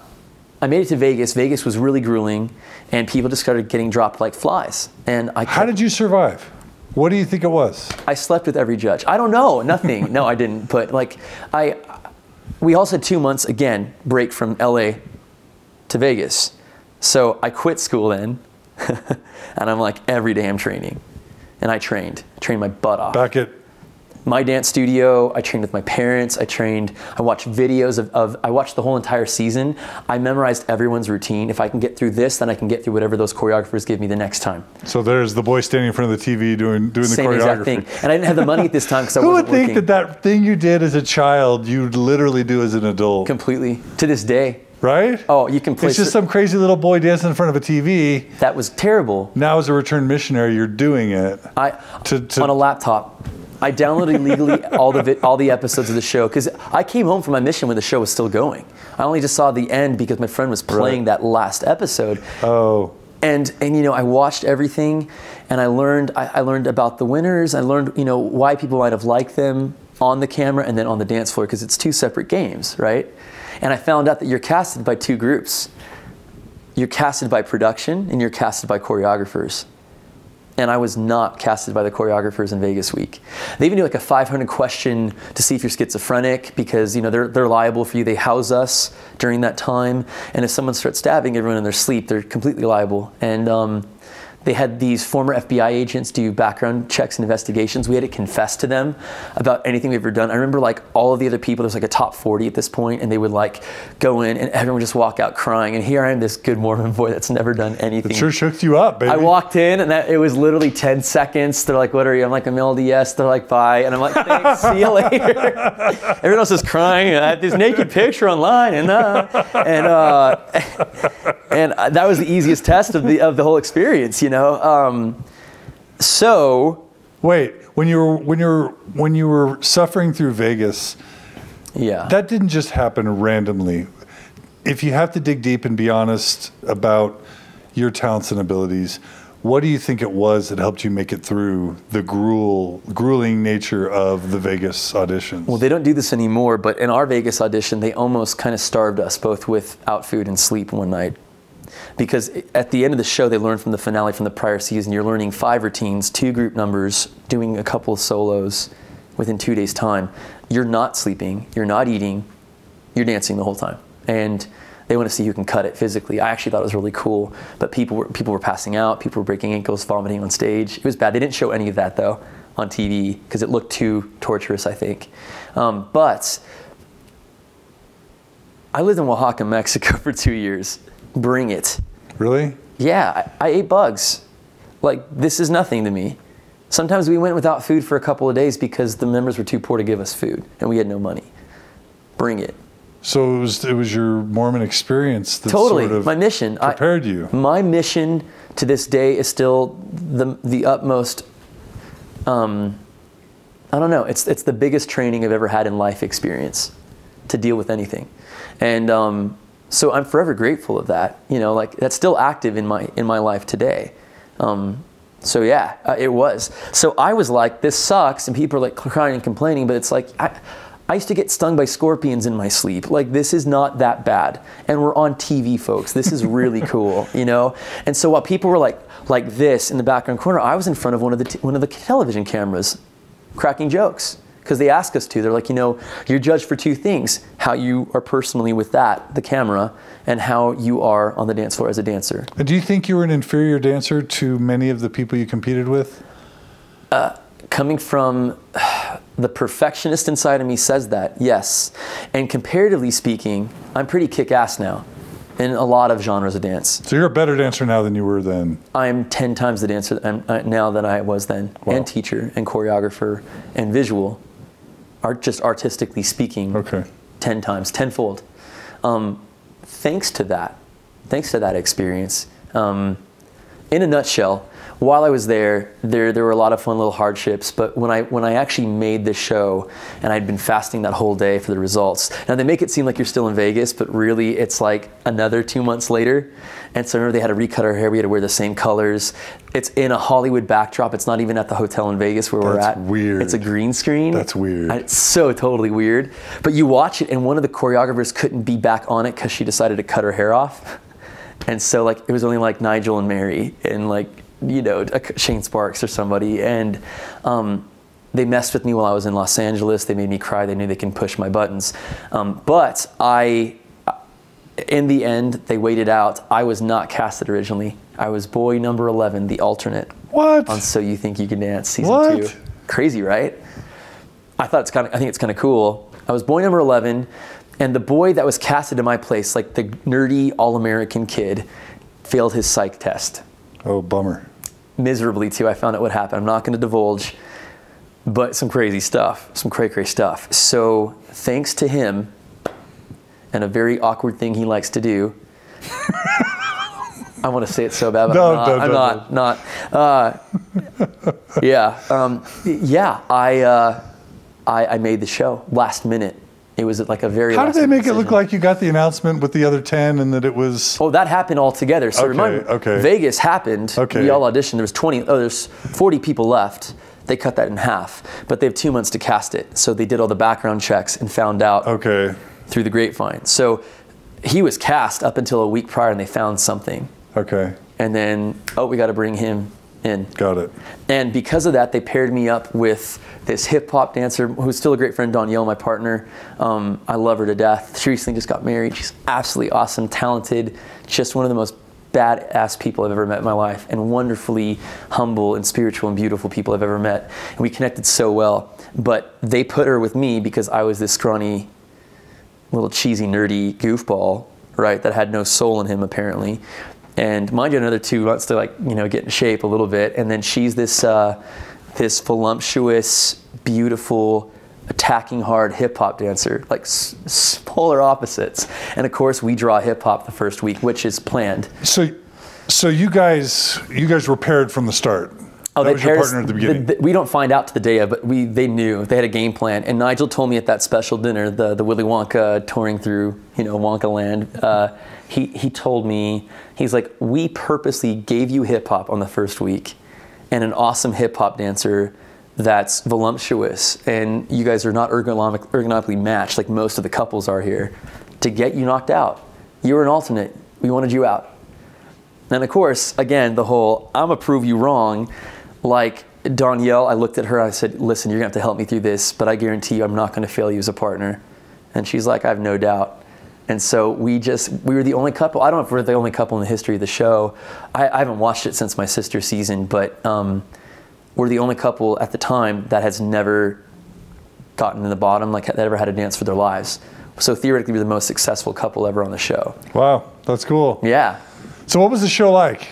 made it to Vegas. Vegas was really grueling, and people just started getting dropped like flies. And I kept... How did you survive? What do you think it was? I slept with every judge. I don't know, nothing. No, I didn't. But like, we also had 2 months, again, break from LA to Vegas. So I quit school then, and I'm like, every day I'm training. And I trained my butt off. Back at? My dance studio, I trained with my parents, I watched videos of I watched the whole entire season. I memorized everyone's routine. If I can get through this, then I can get through whatever those choreographers give me the next time. So there's the boy standing in front of the TV doing the choreography. Same exact thing. And I didn't have the money at this time because I wasn't working. Who would think that thing you did as a child, you'd literally do as an adult? Completely, to this day. Right? Oh, you can play... It's just some crazy little boy dancing in front of a TV. That was terrible. Now as a returned missionary, you're doing it. On a laptop. I downloaded illegally all the episodes of the show because I came home from my mission when the show was still going. I only just saw the end because my friend was playing that last episode. Oh. And you know, I watched everything, and I learned about the winners. I learned, you know, why people might have liked them on the camera and then on the dance floor, because it's two separate games, right? And I found out that you're casted by two groups. You're casted by production and you're casted by choreographers. And I was not casted by the choreographers in Vegas week. They even do like a 500 question to see if you're schizophrenic, because you know they're liable for you. They house us during that time, and if someone starts stabbing everyone in their sleep, they're completely liable. And they had these former FBI agents do background checks and investigations. We had to confess to them about anything we've ever done. I remember like all of the other people, there's like a top 40 at this point, and they would like go in and everyone would just walk out crying. And here I am, this good Mormon boy that's never done anything. It sure shook you up, baby. I walked in and it was literally 10 seconds. They're like, what are you? I'm like, I'm LDS. They're like, bye. And I'm like, thanks, see you later. Everyone else is crying. I had this naked picture online. And that was the easiest test of the whole experience, you know? So wait, when you were suffering through Vegas, yeah, that didn't just happen randomly. If you have to dig deep and be honest about your talents and abilities, what do you think it was that helped you make it through the grueling nature of the Vegas auditions? Well, they don't do this anymore, but in our Vegas audition, they almost kind of starved us both without food and sleep one night. Because at the end of the show, they learn from the finale from the prior season. You're learning 5 routines, 2 group numbers, doing a couple of solos within 2 days' time. You're not sleeping. You're not eating. You're dancing the whole time. And they want to see who can cut it physically. I actually thought it was really cool. But people were passing out. People were breaking ankles, vomiting on stage. It was bad. They didn't show any of that, though. on TV because it looked too torturous, I think. But I lived in Oaxaca, Mexico for 2 years. Bring it. Really? Yeah, I ate bugs. Like, this is nothing to me. Sometimes we went without food for a couple of days because the members were too poor to give us food and we had no money. Bring it. So it was your Mormon experience that totally sort of my mission prepared you. My mission to this day is still the utmost. I don't know. It's the biggest training I've ever had in life experience to deal with anything, and so I'm forever grateful of that. You know, like that's still active in my life today. So yeah, it was. So I was like, this sucks, and people are like crying and complaining, but it's like I used to get stung by scorpions in my sleep. Like, this is not that bad. And we're on TV, folks. This is really cool, you know? And so while people were like this in the background corner, I was in front of one of the television cameras cracking jokes because they ask us to. They're like, you know, you're judged for two things, how you are personally with that, the camera, and how you are on the dance floor as a dancer. Do you think you were an inferior dancer to many of the people you competed with? Coming from... the perfectionist inside of me says that, yes. And comparatively speaking, I'm pretty kick-ass now in a lot of genres of dance. So you're a better dancer now than you were then? I'm 10 times the dancer now than I was then. Wow. And teacher and choreographer and visual, just artistically speaking, okay. 10 times, tenfold. Thanks to that experience. In a nutshell, while I was there were a lot of fun little hardships, but when I actually made the show and I'd been fasting that whole day for the results. Now they make it seem like you're still in Vegas, but really it's like another 2 months later. And so I remember they had to recut our hair, we had to wear the same colors. It's in a Hollywood backdrop, it's not even at the hotel in Vegas where we're at. That's weird. It's a green screen. That's weird. It's so totally weird. But you watch it and one of the choreographers couldn't be back on it because she decided to cut her hair off. And so like, it was only like Nigel and Mary and like, you know, Shane Sparks or somebody, and they messed with me while I was in Los Angeles. They made me cry. They knew they can push my buttons, but in the end, they waited out. I was not casted originally. I was boy number 11, the alternate. What? On So You Think You Can Dance season 2. Crazy, right? I think it's kind of cool. I was boy number 11, and the boy that was casted in my place, like the nerdy all-American kid, failed his psych test. Oh, bummer. Miserably, too. I found out what happened. I'm not going to divulge, but some crazy stuff, some cray-cray stuff. So thanks to him and a very awkward thing he likes to do. I want to say it so bad, but no, I'm not. Yeah. I made the show last minute. It was like a very... How did they make decision. It look like you got the announcement with the other 10 and that it was... Oh, that happened all together. So okay, remember, okay. Vegas happened. Okay. We all auditioned. There was 40 people left. They cut that in half. But they have 2 months to cast it. So they did all the background checks and found out okay. through the grapevine. So he was cast up until a week prior and they found something. Okay. And then, oh, we got to bring him in. Got it. And because of that, they paired me up with this hip-hop dancer who's still a great friend, Danielle, my partner. I love her to death. She recently just got married. She's absolutely awesome, talented, just one of the most badass people I've ever met in my life, and wonderfully humble and spiritual and beautiful people I've ever met. And we connected so well. But they put her with me because I was this scrawny, little cheesy, nerdy goofball, right, that had no soul in him, apparently. And mind you, another 2 months to, like, you know, get in shape a little bit. And then she's this this voluptuous, beautiful, attacking hard hip-hop dancer, like polar opposites. And of course we draw hip-hop the first week, which is planned. So you guys were paired from the start. Oh, that was your partner at the beginning. We don't find out to the day of, but they knew. They had a game plan. And Nigel told me at that special dinner, the Willy Wonka touring through, you know, Wonka land, he told me, he's like, we purposely gave you hip-hop on the first week and an awesome hip-hop dancer that's voluptuous. And you guys are not ergonomically matched like most of the couples are here to get you knocked out. You were an alternate. We wanted you out. And of course, again, the whole, I'm gonna prove you wrong. Like Danielle, I looked at her and I said, listen, you're gonna have to help me through this, but I guarantee you I'm not gonna fail you as a partner. And she's like, I have no doubt. And so we were the only couple. I don't know if we're the only couple in the history of the show. I haven't watched it since my sister's season, but we're the only couple at the time that has never gotten to the bottom, like that ever had to dance for their lives. So theoretically, we're the most successful couple ever on the show. Wow, that's cool. Yeah. So what was the show like?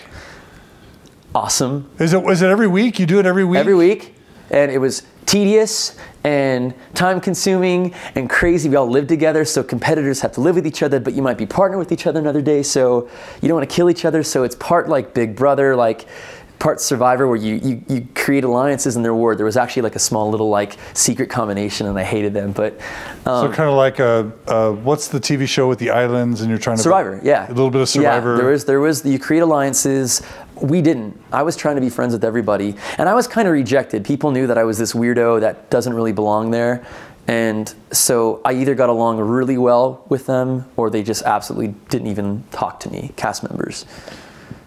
Awesome. Is it every week? You do it every week? Every week. And it was tedious and time-consuming and crazy. We all lived together, so competitors have to live with each other, but you might be partnered with each other another day, so you don't want to kill each other. So it's part like Big Brother, like part Survivor, where you create alliances in their ward. There was actually like a small little like secret combination, and I hated them. But so kind of like a what's the TV show with the islands and you're trying to Survivor, yeah, a little bit of Survivor. Yeah, there was you create alliances. We didn't. I was trying to be friends with everybody, and I was kind of rejected. People knew that I was this weirdo that doesn't really belong there, and so I either got along really well with them, or they just absolutely didn't even talk to me, cast members.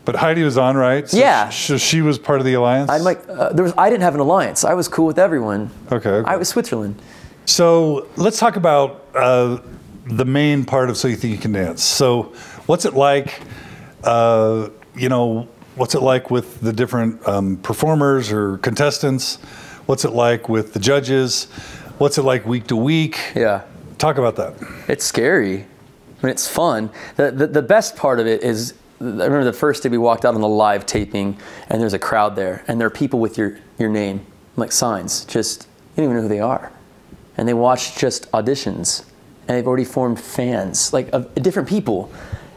But Heidi was on, right? So yeah. So she was part of the alliance? I'm like, I didn't have an alliance. I was cool with everyone. Okay. I was Switzerland. So let's talk about the main part of So You Think You Can Dance. So what's it like, you know, what's it like with the different performers or contestants? What's it like with the judges? What's it like week to week? Yeah. Talk about that. It's scary. I mean, it's fun. The best part of it is, I remember the first day we walked out on the live taping, and there's a crowd there, and there are people with your name, like signs, just, you don't even know who they are. And they watched just auditions, and they've already formed fans, like of different people.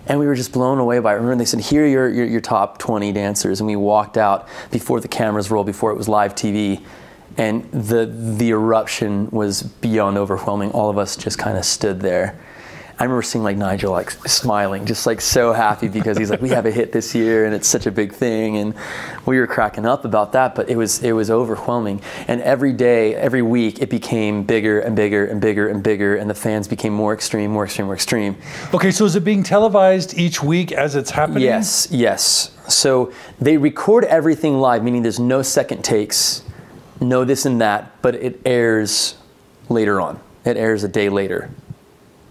And we were just blown away by it. Remember, they said, here are your top 20 dancers. And we walked out before the cameras rolled, before it was live TV. And the eruption was beyond overwhelming. All of us just kind of stood there. I remember seeing like Nigel like smiling, just like so happy, because he's like, we have a hit this year and it's such a big thing. And we were cracking up about that, but it was overwhelming. And every day, every week, it became bigger and bigger and bigger and bigger, and the fans became more extreme, more extreme, more extreme. Okay, so is it being televised each week as it's happening? Yes, yes. So they record everything live, meaning there's no second takes, no this and that, but it airs later on. It airs a day later.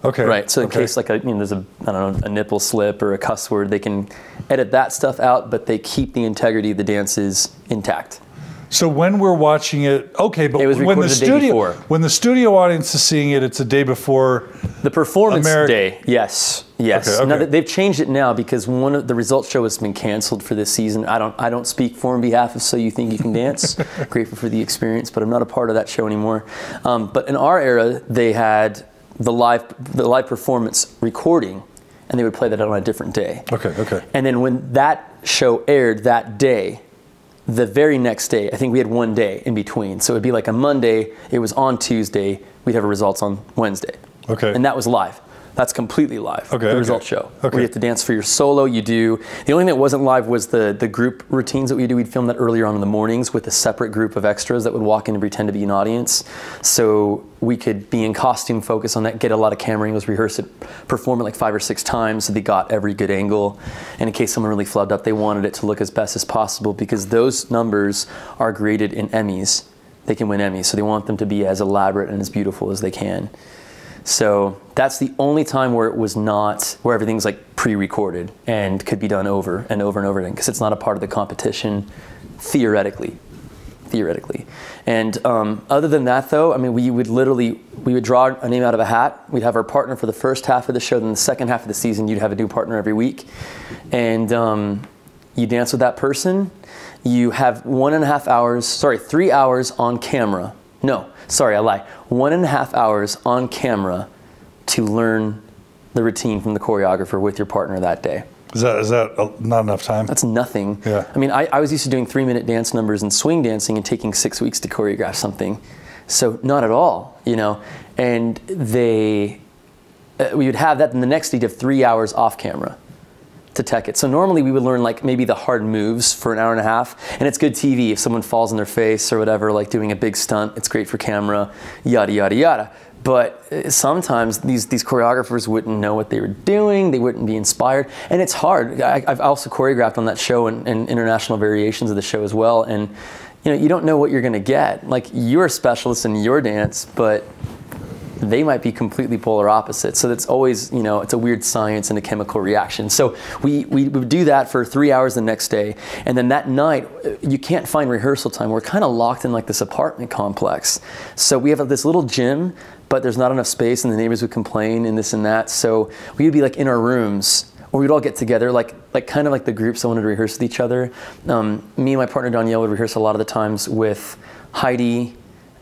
Okay. Right. So in case like there's a, I don't know, a nipple slip or a cuss word, they can edit that stuff out, but they keep the integrity of the dances intact. So when we're watching it, okay, but when the studio audience is seeing it, it's a day before the performance day. Yes. Yes. Okay, okay. Now they've changed it now, because one of the results show has been canceled for this season. I don't speak for on behalf of So You Think You Can Dance. Grateful for the experience, but I'm not a part of that show anymore. But in our era, they had the live performance recording, and they would play that on a different day. Okay, okay. And then when that show aired that day, the very next day, I think we had one day in between. So it'd be like a Monday, it was on Tuesday, we'd have results on Wednesday. Okay. And that was live. That's completely live, okay, the result show. Okay. Where you have to dance for your solo, you do. The only thing that wasn't live was the group routines that we do. We'd film that earlier on in the mornings with a separate group of extras that would walk in and pretend to be an audience. So we could be in costume, focus on that, get a lot of camera angles, rehearse it, perform it like 5 or 6 times so they got every good angle. And in case someone really flubbed up, they wanted it to look as best as possible, because those numbers are graded in Emmys. They can win Emmys, so they want them to be as elaborate and as beautiful as they can. So that's the only time where it was not, where everything's like pre-recorded and could be done over and over and over again, because it's not a part of the competition, theoretically. And other than that though, I mean, we would draw a name out of a hat. We'd have our partner for the first half of the show, then the second half of the season, you'd have a new partner every week. And you dance with that person. You have 3 hours on camera. No, sorry, I lied. 1.5 hours on camera to learn the routine from the choreographer with your partner that day. Is that not enough time? That's nothing. Yeah. I mean, I was used to doing 3-minute dance numbers and swing dancing and taking 6 weeks to choreograph something. So not at all, you know. And we would have that, and the next day you'd have 3 hours off camera to tech it. So normally we would learn like maybe the hard moves for 1.5 hours, and it's good TV if someone falls on their face or whatever, like doing a big stunt, it's great for camera, yada, yada, yada. But sometimes these choreographers wouldn't know what they were doing, they wouldn't be inspired, and it's hard. I've also choreographed on that show and international variations of the show as well, and you know, you don't know what you're gonna get. Like, you're a specialist in your dance, but they might be completely polar opposites. So that's always, you know, it's a weird science and a chemical reaction. So we would do that for 3 hours the next day. And then that night, you can't find rehearsal time. We're kind of locked in like this apartment complex. So we have this little gym, but there's not enough space and the neighbors would complain and this and that. So we would be like in our rooms, or we'd all get together, like kind of like the groups that wanted to rehearse with each other. Me and my partner Danielle would rehearse a lot of the times with Heidi,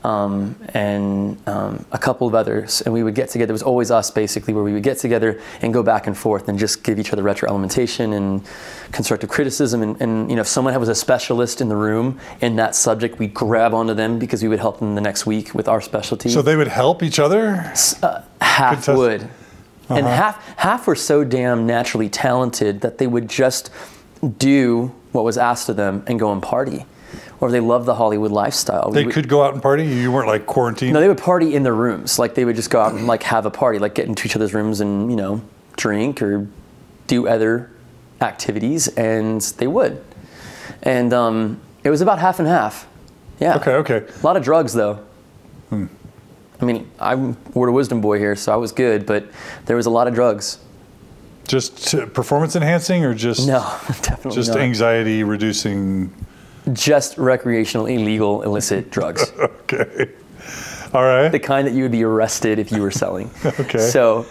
and a couple of others, and we would get together. It was always us, basically, where we would get together and go back and forth and just give each other retroalimentation and constructive criticism. And you know, if someone was a specialist in the room in that subject, we'd grab onto them because we would help them the next week with our specialty. So they would help each other? Half would. Uh-huh. And half were so damn naturally talented that they would just do what was asked of them and go and party. Or they love the Hollywood lifestyle. They could go out and party? You weren't like quarantined? No, they would party in their rooms. Like they would just go out and like have a party, like get into each other's rooms and, you know, drink or do other activities, and they would. And it was about half and half. Yeah. Okay, okay. A lot of drugs though. Hmm. I mean, I'm a Word of Wisdom boy here, so I was good, but there was a lot of drugs. Just performance enhancing or just? No, definitely not. Just anxiety reducing? Just recreational, illegal, illicit drugs. Okay. All right. The kind that you would be arrested if you were selling. Okay. So,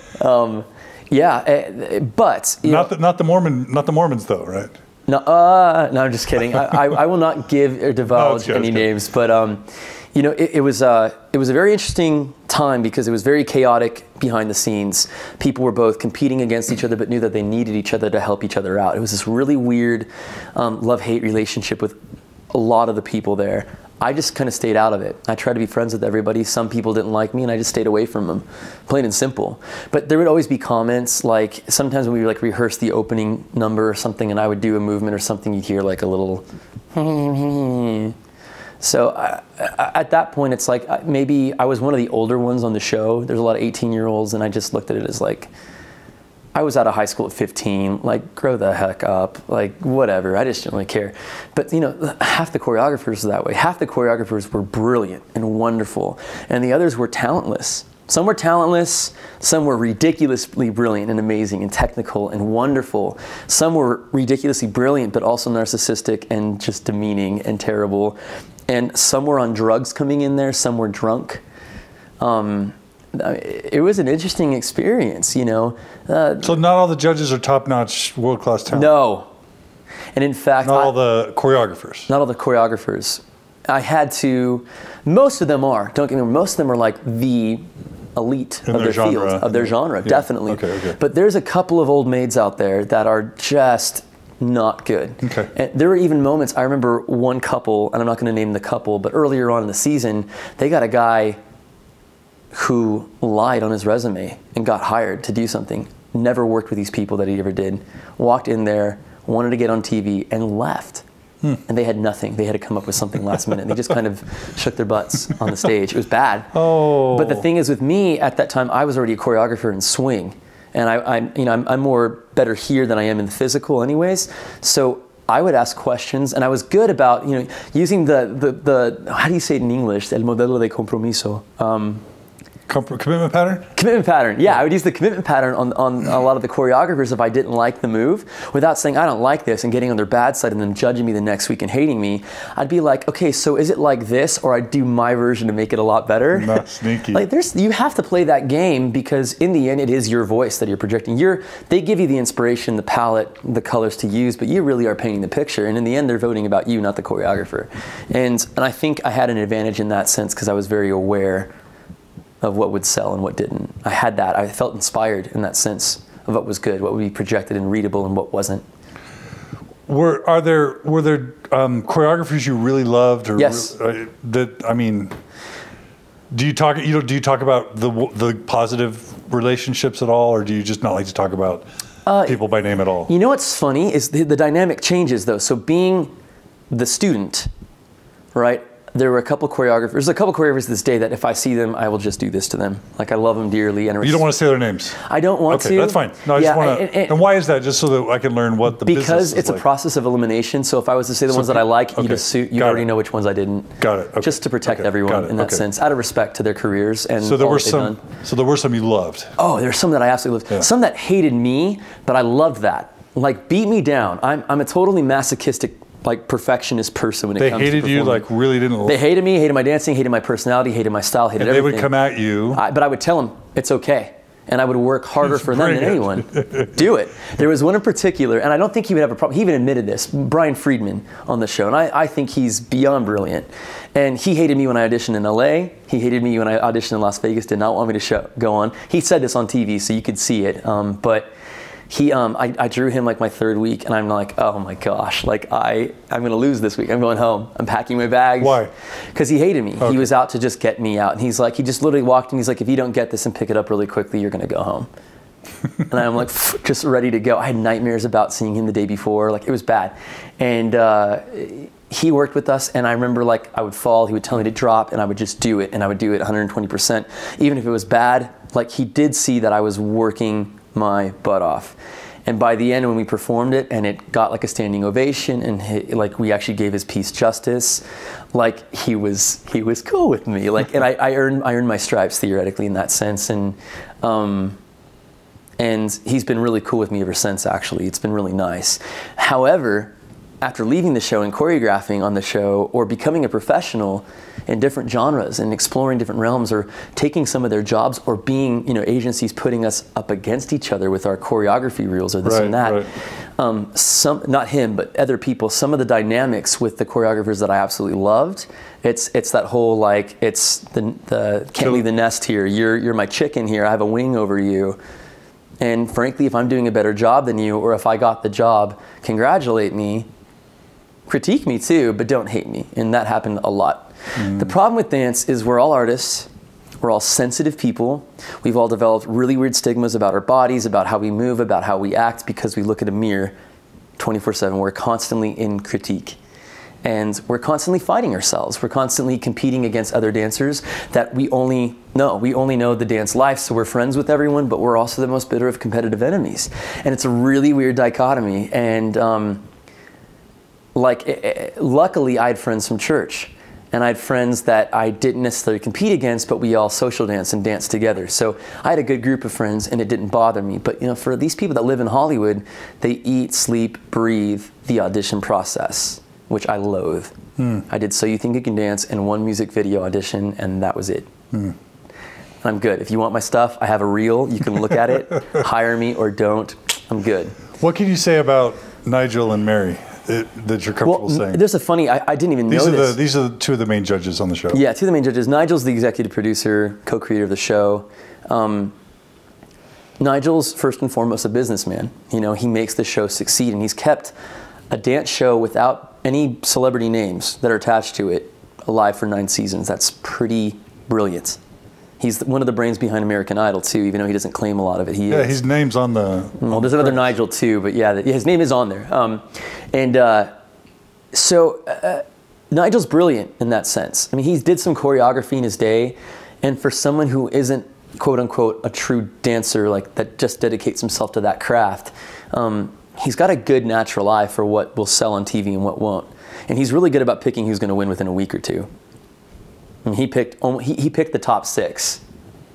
yeah, but not the Mormons though, right? No, no, I'm just kidding. I will not give or divulge any names, but you know, it was a very interesting time because it was very chaotic behind the scenes. People were both competing against each other, but knew that they needed each other to help each other out. It was this really weird love-hate relationship with a lot of the people there. I just kind of stayed out of it. I tried to be friends with everybody. Some people didn't like me and I just stayed away from them, plain and simple. But there would always be comments, like sometimes when we would like rehearse the opening number or something and I would do a movement or something, you'd hear like a little So at that point, it's like maybe I was one of the older ones on the show. There's a lot of 18-year-olds and I just looked at it as like, I was out of high school at 15, like grow the heck up, like whatever, I just didn't really care. But you know, half the choreographers were that way. Half the choreographers were brilliant and wonderful, and the others were talentless. Some were talentless, some were ridiculously brilliant and amazing and technical and wonderful. Some were ridiculously brilliant, but also narcissistic and just demeaning and terrible. And some were on drugs coming in there, some were drunk. It was an interesting experience, you know. So not all the judges are top-notch, world-class talent. No, and in fact, not all the choreographers. Not all the choreographers. I had to. Most of them are. Don't get me wrong. Most of them are like the elite of their field, of their genre, definitely. Okay, okay. But there's a couple of old maids out there that are just not good. Okay. And there were even moments. I remember one couple, and I'm not going to name the couple, but earlier on in the season, they got a guy who lied on his resume and got hired to do something, never worked with these people that he ever did, walked in there, wanted to get on TV, and left. Hmm. And they had nothing. They had to come up with something last minute. They just kind of shook their butts on the stage. It was bad. Oh. But the thing is with me, at that time, I was already a choreographer in swing. And I'm more better here than I am in the physical anyways. So I would ask questions, and I was good about, you know, using the how do you say it in English? El modelo de compromiso. Commitment pattern? Commitment pattern, yeah. I would use the commitment pattern on a lot of the choreographers if I didn't like the move. Without saying, I don't like this, and getting on their bad side and then judging me the next week and hating me, I'd be like, okay, so is it like this? Or I'd do my version to make it a lot better. Not sneaky. Like you have to play that game because in the end, it is your voice that you're projecting. They give you the inspiration, the palette, the colors to use, but you really are painting the picture. And in the end, they're voting about you, not the choreographer. And I think I had an advantage in that sense because I was very aware of what would sell and what didn't. I had that. I felt inspired in that sense of what was good, what would be projected and readable, and what wasn't. Were there choreographers you really loved? Or yes. I mean, do you talk about the positive relationships at all, or do you just not like to talk about people by name at all? You know what's funny is the dynamic changes though. So being the student, right? there were a couple choreographers. There's a couple choreographers to this day that if I see them, I will just do this to them. Like, I love them dearly. And you don't want to say their names? I don't want to. Okay, that's fine. No, I just want to. And why is that? Just so that I can learn what the business is. Because it's like a process of elimination. So if I was to say the ones that I like, okay, you already know which ones I didn't. Got it. Okay. Just to protect everyone in that sense, out of respect to their careers and So there were some you loved. Oh, there's some that I absolutely loved. Yeah. Some that hated me, but I loved that. Like, beat me down. I'm a totally masochistic, like, perfectionist person when it comes to performing. They hated you, like, really didn't. They hated me, hated my dancing, hated my personality, hated my style, hated everything. And they would come at you. But I would tell them, it's okay. And I would work harder for them than anyone. Do it. There was one in particular, and I don't think he would have a problem. He even admitted this, Brian Friedman on the show. And I think he's beyond brilliant. And he hated me when I auditioned in LA. He hated me when I auditioned in Las Vegas, did not want me to go on. He said this on TV, so you could see it. But he, I drew him like my third week, and I'm like, oh my gosh, like I'm going to lose this week. I'm going home. I'm packing my bags. Why? Because he hated me. Okay. He was out to just get me out. And he's like, he just literally walked in. He's like, if you don't get this and pick it up really quickly, you're going to go home. And I'm like, just ready to go. I had nightmares about seeing him the day before. Like, it was bad. And he worked with us, and I remember, like, I would fall. He would tell me to drop, and I would just do it. And I would do it 120%. Even if it was bad, like, he did see that I was working my butt off. And by the end, when we performed it and it got like a standing ovation, and like we actually gave his piece justice, like he was cool with me. Like, and I earned my stripes theoretically in that sense. And and he's been really cool with me ever since. Actually, it's been really nice. However, after leaving the show and choreographing on the show, or becoming a professional in different genres and exploring different realms, or taking some of their jobs, or being, you know, agencies putting us up against each other with our choreography reels or this and that. Right. Not him, but other people, some of the dynamics with the choreographers that I absolutely loved, it's that whole, like, it's the can't leave the nest here. You're my chicken here. I have a wing over you. And frankly, if I'm doing a better job than you, or if I got the job, congratulate me. Critique me too, but don't hate me. And that happened a lot. Mm. The problem with dance is we're all artists. We're all sensitive people. We've all developed really weird stigmas about our bodies, about how we move, about how we act, because we look at a mirror 24/7. We're constantly in critique. And we're constantly fighting ourselves. We're constantly competing against other dancers that we only know the dance life, so we're friends with everyone, but we're also the most bitter of competitive enemies. And it's a really weird dichotomy. And luckily, I had friends from church, and I had friends that I didn't necessarily compete against, but we all social dance and dance together. So I had a good group of friends, and it didn't bother me. But, you know, for these people that live in Hollywood, they eat, sleep, breathe the audition process, which I loathe. Mm. I did So You Think You Can Dance and one music video audition, and that was it. Mm. And I'm good. If you want my stuff, I have a reel. You can look at it, hire me or don't. I'm good. What can you say about Nigel and Mary that you're comfortable saying? There's a funny, I didn't even know this. These are two of the main judges on the show. Yeah, two of the main judges. Nigel's the executive producer, co-creator of the show. Nigel's first and foremost a businessman. You know, he makes the show succeed, and he's kept a dance show without any celebrity names that are attached to it alive for 9 seasons. That's pretty brilliant. He's one of the brains behind American Idol, too, even though he doesn't claim a lot of it. Yeah, his name's on the... Well, there's another Nigel, too, but yeah, his name is on there. Nigel's brilliant in that sense. I mean, he did some choreography in his day, and for someone who isn't, quote-unquote, a true dancer, like, that just dedicates himself to that craft, he's got a good natural eye for what will sell on TV and what won't. And he's really good about picking who's going to win within a week or two. And he picked the top 6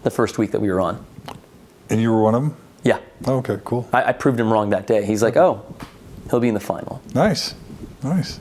the first week that we were on. And you were one of them? Yeah. Oh, okay, cool. I proved him wrong that day. He's like, oh, he'll be in the final. Nice, nice.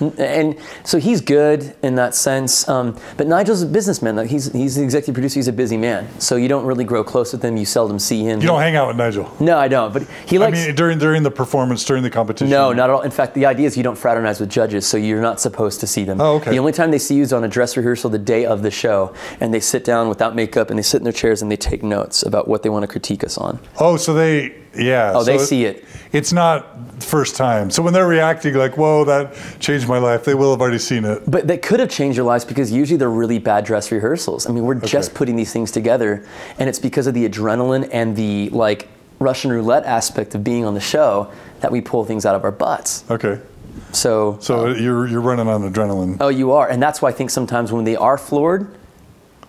And so he's good in that sense. But Nigel's a businessman. Like, he's the executive producer. He's a busy man. So you don't really grow close with him. You seldom see him. You don't hang out with Nigel. No, I don't. But he likes... I mean, during the performance, during the competition. No, not at all. In fact, the idea is you don't fraternize with judges, so you're not supposed to see them. Oh, okay. The only time they see you is on a dress rehearsal the day of the show, and they sit down without makeup, and they sit in their chairs, and they take notes about what they want to critique us on. Oh, so they... Yeah. Oh, so they see it. It's not first time. So when they're reacting like, whoa, that changed my life, they will have already seen it. But they could have changed your lives, because usually they're really bad dress rehearsals. I mean, we're just putting these things together, and it's because of the adrenaline and the, like, Russian roulette aspect of being on the show that we pull things out of our butts. Okay. So you're running on adrenaline. Oh, you are. And that's why I think sometimes when they are floored,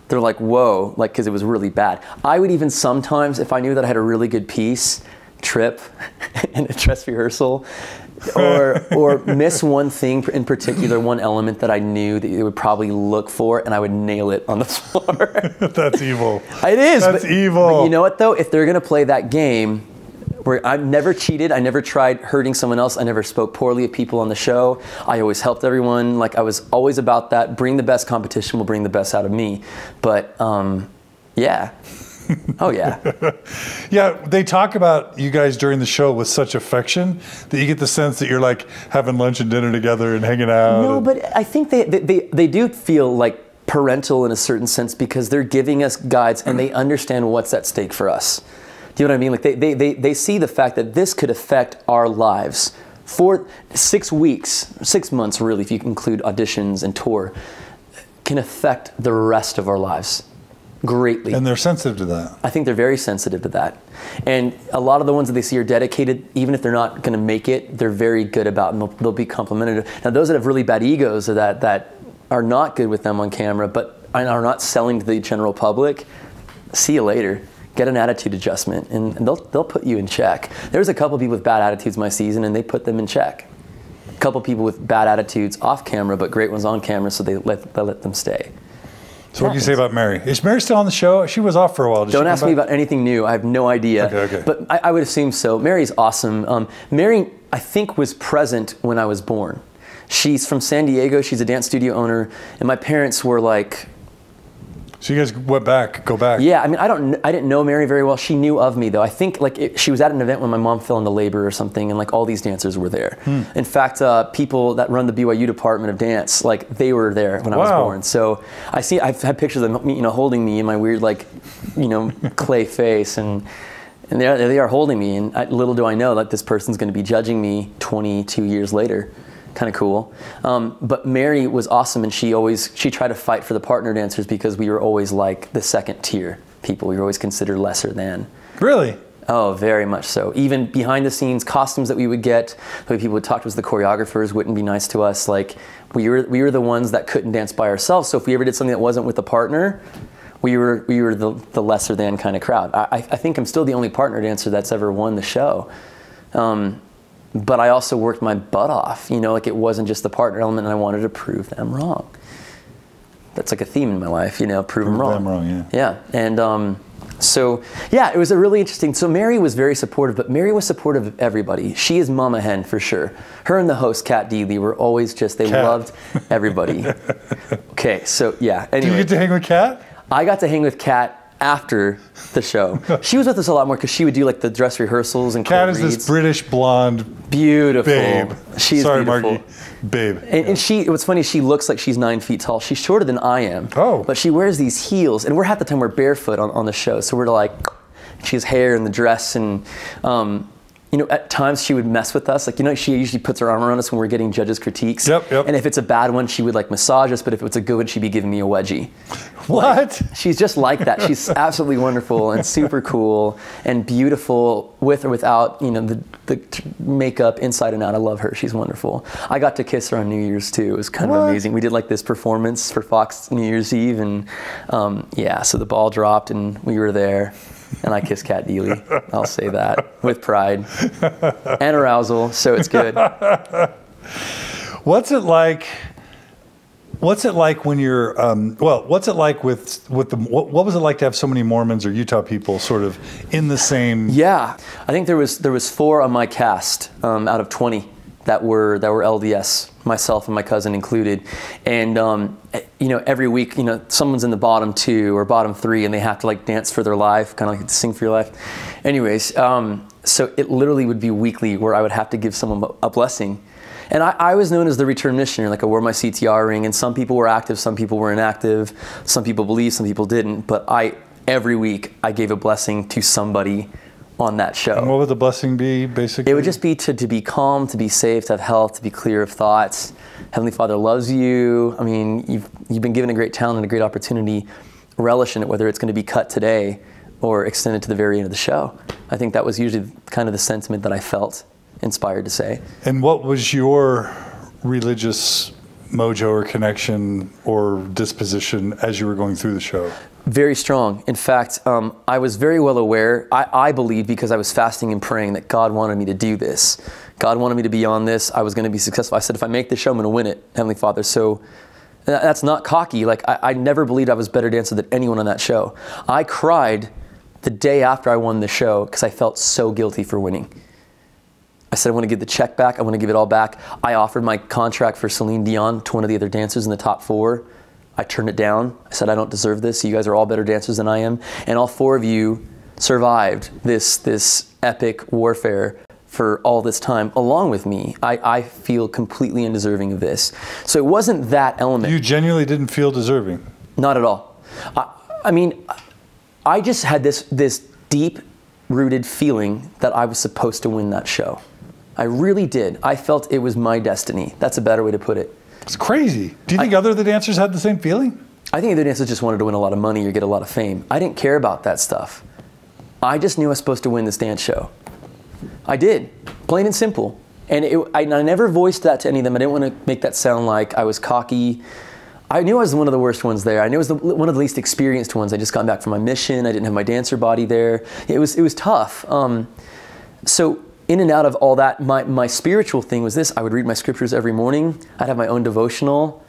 they're like, whoa, like, because it was really bad. I would even sometimes, if I knew that I had a really good piece, trip in a dress rehearsal or miss one thing in particular, one element that I knew that they would probably look for, and I would nail it on the floor. That's evil. It is. That's evil. But you know what, though? If they're going to play that game, where I've never cheated, I never tried hurting someone else, I never spoke poorly of people on the show, I always helped everyone, like I was always about that, bring the best competition will bring the best out of me. But yeah, oh yeah. Yeah, they talk about you guys during the show with such affection that you get the sense that you're like having lunch and dinner together and hanging out. No, but I think they do feel like parental in a certain sense because they're giving us guides and they understand what's at stake for us. You know what I mean? Like they see the fact that this could affect our lives for 6 weeks, 6 months really, if you include auditions and tour, can affect the rest of our lives greatly. And they're sensitive to that. I think they're very sensitive to that. And a lot of the ones that they see are dedicated, even if they're not going to make it, they're very good about and they'll be complimented. Now those that have really bad egos or that are not good with them on camera, but are not selling to the general public, see you later. Get an attitude adjustment, and they'll put you in check. There's a couple people with bad attitudes my season, and they put them in check. A couple people with bad attitudes off camera, but great ones on camera, so they let them stay. So what do you say about Mary? Is Mary still on the show? She was off for a while. Don't ask me about anything new. I have no idea. Okay. But I would assume so. Mary's awesome. Mary, I think, was present when I was born. She's from San Diego. She's a dance studio owner, and my parents were like. So you guys went back, go back. Yeah, I mean, I didn't know Mary very well. She knew of me though. I think like she was at an event when my mom fell into labor or something, and like all these dancers were there. Hmm. In fact, people that run the BYU department of dance, like they were there when I was born. So I've had pictures of them, you know, holding me in my weird like, you know, clay face, and they are holding me. And little do I know that this person's going to be judging me 22 years later. Kind of cool. But Mary was awesome, and she tried to fight for the partner dancers because we were always like the second tier people. We were always considered lesser than. Really? Oh, very much so. Even behind the scenes, costumes that we would get, the way people would talk to us, the choreographers wouldn't be nice to us. Like we were the ones that couldn't dance by ourselves. So if we ever did something that wasn't with a partner, we were the lesser than kind of crowd. I think I'm still the only partner dancer that's ever won the show. But I also worked my butt off, you know, like it wasn't just the partner element, and I wanted to prove them wrong. That's like a theme in my life, you know, prove them wrong, yeah. Yeah, and so, yeah, it was a really interesting, so Mary was very supportive, but Mary was supportive of everybody. She is mama hen for sure. Her and the host, Kat Dealey, were always just, they loved everybody. Okay, so yeah, anyway. Did you get to hang with Kat? I got to hang with Kat after the show. She was with us a lot more because she would do like the dress rehearsals and Kat is this British blonde beautiful babe. She's sorry, beautiful. Margie. Babe. And she, what's funny, she looks like she's 9 feet tall. She's shorter than I am. Oh. But she wears these heels, and we're half the time we're barefoot on the show. So we're like, she has hair in the dress, and you know, at times she would mess with us. Like, you know, she usually puts her arm around us when we're getting judges' critiques. Yep. And if it's a bad one, she would like massage us. But if it's a good one, she'd be giving me a wedgie. What? Like, she's just like that. She's absolutely wonderful and super cool and beautiful with or without, you know, the makeup inside and out. I love her. She's wonderful. I got to kiss her on New Year's too. It was kind of amazing. We did like this performance for Fox New Year's Eve. And yeah, so the ball dropped and we were there. And I kiss Kat Dealey. I'll say that with pride and arousal. So it's good. What's it like? What's it like when you're? Well, what's it like what was it like to have so many Mormons or Utah people sort of in the same? Yeah, I think there was 4 on my cast out of 20 that were LDS. Myself and my cousin included, and you know, every week, you know, someone's in the bottom 2 or bottom 3, and they have to like dance for their life, kind of like sing for your life. Anyways, so it literally would be weekly where I would have to give someone a blessing, and I was known as the return missionary. Like I wore my CTR ring, and some people were active, some people were inactive, some people believed, some people didn't. But every week I gave a blessing to somebody on that show. And what would the blessing be, basically? It would just be to be calm, to be safe, to have health, to be clear of thoughts. Heavenly Father loves you. I mean, you've been given a great talent and a great opportunity. Relish in it, whether it's going to be cut today or extended to the very end of the show. I think that was usually kind of the sentiment that I felt inspired to say. And what was your religious mojo or connection or disposition as you were going through the show? Very strong. In fact, I was very well aware, I believe, because I was fasting and praying, that God wanted me to do this. God wanted me to be on this. I was going to be successful. I said, if I make this show, I'm going to win it, Heavenly Father. So that's not cocky. Like, I never believed I was a better dancer than anyone on that show. I cried the day after I won the show because I felt so guilty for winning. I said, I want to give the check back. I want to give it all back. I offered my contract for Celine Dion to one of the other dancers in the top four. I turned it down. I said, I don't deserve this. You guys are all better dancers than I am. And all four of you survived this epic warfare for all this time along with me. I feel completely undeserving of this. So it wasn't that element. You genuinely didn't feel deserving? Not at all. I mean, I just had this deep-rooted feeling that I was supposed to win that show. I really did. I felt it was my destiny. That's a better way to put it. It's crazy. Do you think other dancers had the same feeling? I think other dancers just wanted to win a lot of money or get a lot of fame. I didn't care about that stuff. I just knew I was supposed to win this dance show. I did, plain and simple. And I never voiced that to any of them. I didn't want to make that sound like I was cocky. I knew I was one of the worst ones there. I knew I was one of the least experienced ones. I just got back from my mission. I didn't have my dancer body there. It was tough. So in and out of all that, my spiritual thing was this. I would read my scriptures every morning. I'd have my own devotional.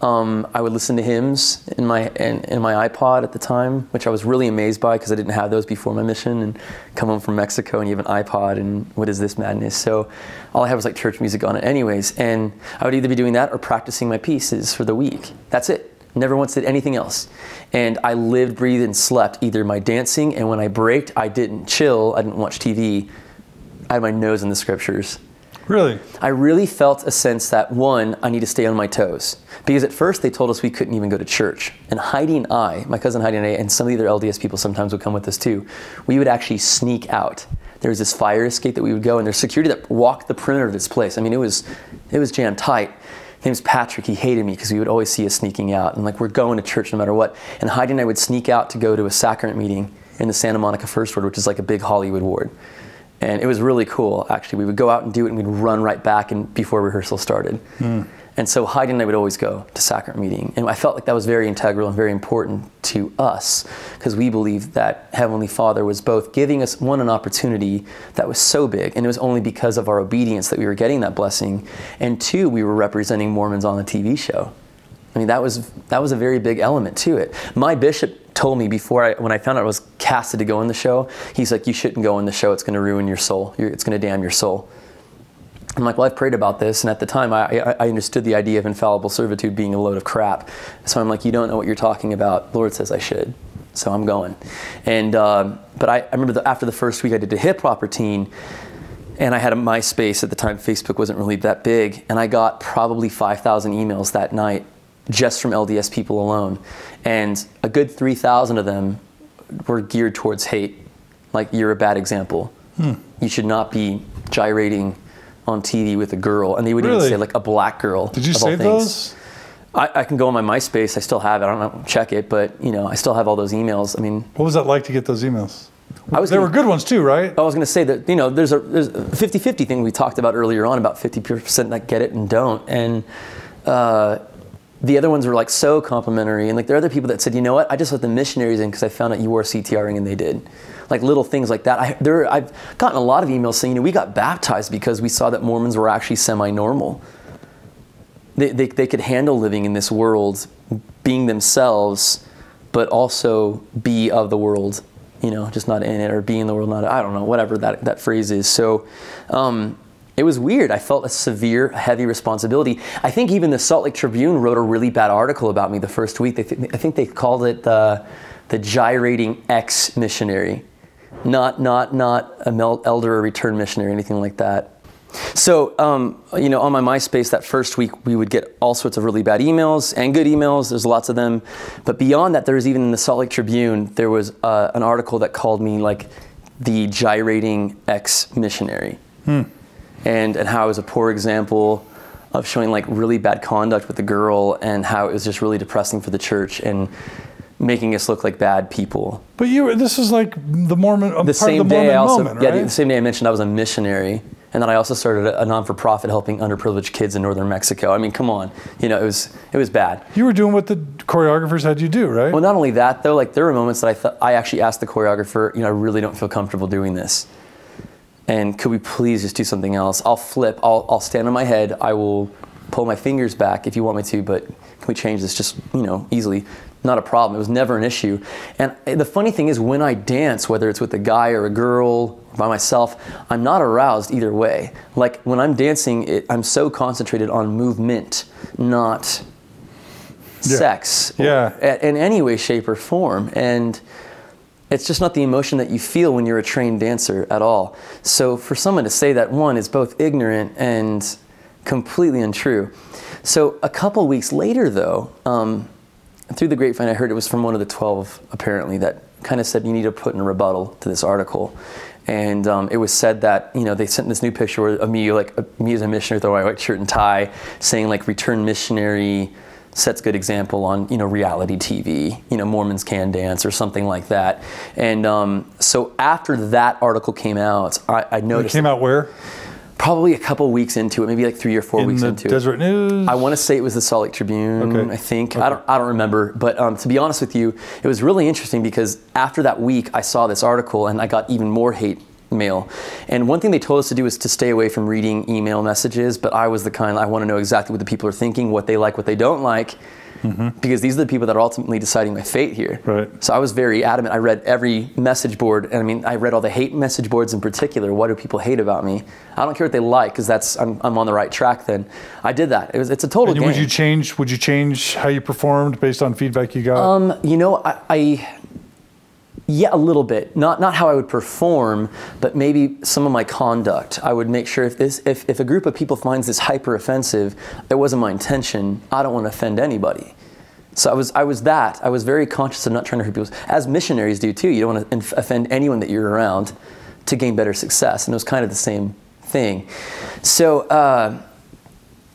I would listen to hymns in my iPod at the time, which I was really amazed by because I didn't have those before my mission. And come home from Mexico and you have an iPod, and what is this madness? So all I had was like church music on it anyways. And I would either be doing that or practicing my pieces for the week. That's it. Never once did anything else. And I lived, breathed, and slept either my dancing, and when I braked, I didn't chill. I didn't watch TV. I had my nose in the scriptures. Really? I really felt a sense that, one, I need to stay on my toes. Because at first they told us we couldn't even go to church. And Heidi and I, my cousin Heidi and I, and some of the other LDS people sometimes would come with us too, we would actually sneak out. There was this fire escape that we would go, and there's security that walked the perimeter of this place. I mean, it was jammed tight. His name's Patrick. He hated me because we would always see us sneaking out. And like, we're going to church no matter what. And Heidi and I would sneak out to go to a sacrament meeting in the Santa Monica First Ward, which is like a big Hollywood ward. And it was really cool, actually. We would go out and do it, and we'd run right back and before rehearsal started. Mm. And so Heidi and I would always go to sacrament meeting. And I felt like that was very integral and very important to us because we believed that Heavenly Father was both giving us, one, an opportunity that was so big, and it was only because of our obedience that we were getting that blessing, and two, we were representing Mormons on a TV show. I mean, that was a very big element to it. My bishop told me when I found out I was casted to go in the show, he's like, you shouldn't go in the show. It's going to ruin your soul. It's going to damn your soul. I'm like, well, I've prayed about this. And at the time, I understood the idea of infallible servitude being a load of crap. So I'm like, you don't know what you're talking about. The Lord says I should. So I'm going. And but I remember after the first week, I did a hip hop routine. And I had a MySpace at the time. Facebook wasn't really that big. And I got probably 5,000 emails that night, just from LDS people alone. And a good 3,000 of them were geared towards hate. Like, you're a bad example. Hmm. You should not be gyrating on TV with a girl. And they would even say, like, a black girl. Did you save those? I can go on my MySpace. I still have it. I don't know, check it. But, you know, I still have all those emails. I mean, what was that like to get those emails? There were good ones too, right? I was going to say that, you know, there's a 50-50 thing we talked about earlier on, about 50% that get it and don't. And the other ones were like so complimentary, and like there are other people that said, you know what, I just let the missionaries in because I found out you were CTRing, and they did. Like little things like that. I've gotten a lot of emails saying, you know, we got baptized because we saw that Mormons were actually semi-normal. They could handle living in this world, being themselves, but also be of the world, you know, just not in it, or be in the world, not, I don't know, whatever that phrase is. So, it was weird. I felt a severe, heavy responsibility. I think even the Salt Lake Tribune wrote a really bad article about me the first week. I think they called it the gyrating ex-missionary, not an elder or returned missionary, anything like that. So, you know, on my MySpace that first week, we would get all sorts of really bad emails and good emails. There's lots of them. But beyond that, there was even in the Salt Lake Tribune, there was an article that called me like the gyrating ex-missionary. Hmm. And how I was a poor example of showing like really bad conduct with a girl, and how it was just really depressing for the church and making us look like bad people. But this is like the Mormon moment, right? Yeah, the same day I mentioned I was a missionary, And then I also started a non-for-profit helping underprivileged kids in northern Mexico. I mean, come on, you know, it was bad. You were doing what the choreographers had you do, right? Well, not only that though, like there were moments that I actually asked the choreographer, you know, I really don't feel comfortable doing this. And could we please just do something else? I'll flip, I'll stand on my head, I will pull my fingers back if you want me to, but can we change this just, you know, easily? Not a problem, it was never an issue. And the funny thing is when I dance, whether it's with a guy or a girl, or by myself, I'm not aroused either way. Like when I'm dancing, I'm so concentrated on movement, not sex. Yeah. In any way, shape or form. And it's just not the emotion that you feel when you're a trained dancer at all. So for someone to say that, one, is both ignorant and completely untrue. So a couple weeks later though, through the grapevine, I heard it was from one of the 12, apparently, that kind of said you need to put in a rebuttal to this article. And it was said that, you know, they sent this new picture of me, like me as a missionary with a white shirt and tie, saying like return missionary sets good example on, you know, reality TV, you know, Mormons can dance or something like that. And so after that article came out, I noticed. It came out where? Probably a couple weeks into it, maybe like 3 or 4 weeks into it. Desert News? I want to say it was the Salt Lake Tribune, okay. I think. Okay. I don't remember. But to be honest with you, it was really interesting because after that week, I saw this article and I got even more hate mail. And one thing they told us to do is to stay away from reading email messages. But I was the kind, I want to know exactly what the people are thinking, what they like, what they don't like. Mm-hmm. Because these are the people that are ultimately deciding my fate here. Right. So I was very adamant. I read every message board, and I mean, I read all the hate message boards in particular. What do people hate about me? I don't care what they like, because that's I'm on the right track. Then I did that. It's a total game. Would you change how you performed based on feedback you got? You know, yeah, a little bit. Not how I would perform, but maybe some of my conduct. I would make sure if a group of people finds this hyper offensive, it wasn't my intention. I don't want to offend anybody. So I was very conscious of not trying to hurt people, as missionaries do too. You don't want to offend anyone that you're around to gain better success. And it was kind of the same thing. So,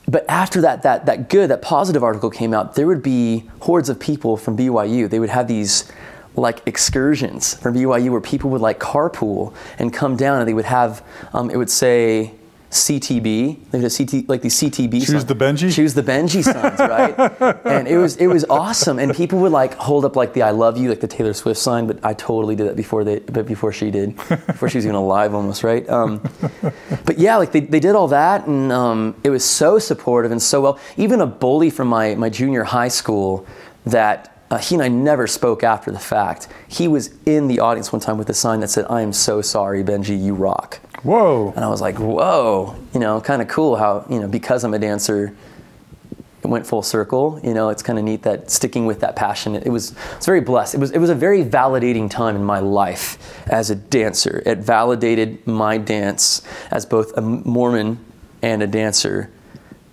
but after that positive article came out, there would be hordes of people from BYU. They would have these like excursions from BYU where people would like carpool and come down, and they would have, it would say CTB, they would have like these CTB signs. Choose the Benji? Choose the Benji signs, right? And it was awesome. And people would like hold up like the I love you, like the Taylor Swift sign, but I totally did that before she was even alive almost, right? But yeah, like they did all that, and it was so supportive and so well. Even a bully from my junior high school that, he and I never spoke after the fact. He was in the audience one time with a sign that said, "I am so sorry, Benji, you rock." Whoa. And I was like, whoa, you know, kind of cool how, you know, because I'm a dancer, it went full circle. You know, it's kind of neat that sticking with that passion, it's very blessed. It was a very validating time in my life as a dancer. It validated my dance as both a Mormon and a dancer,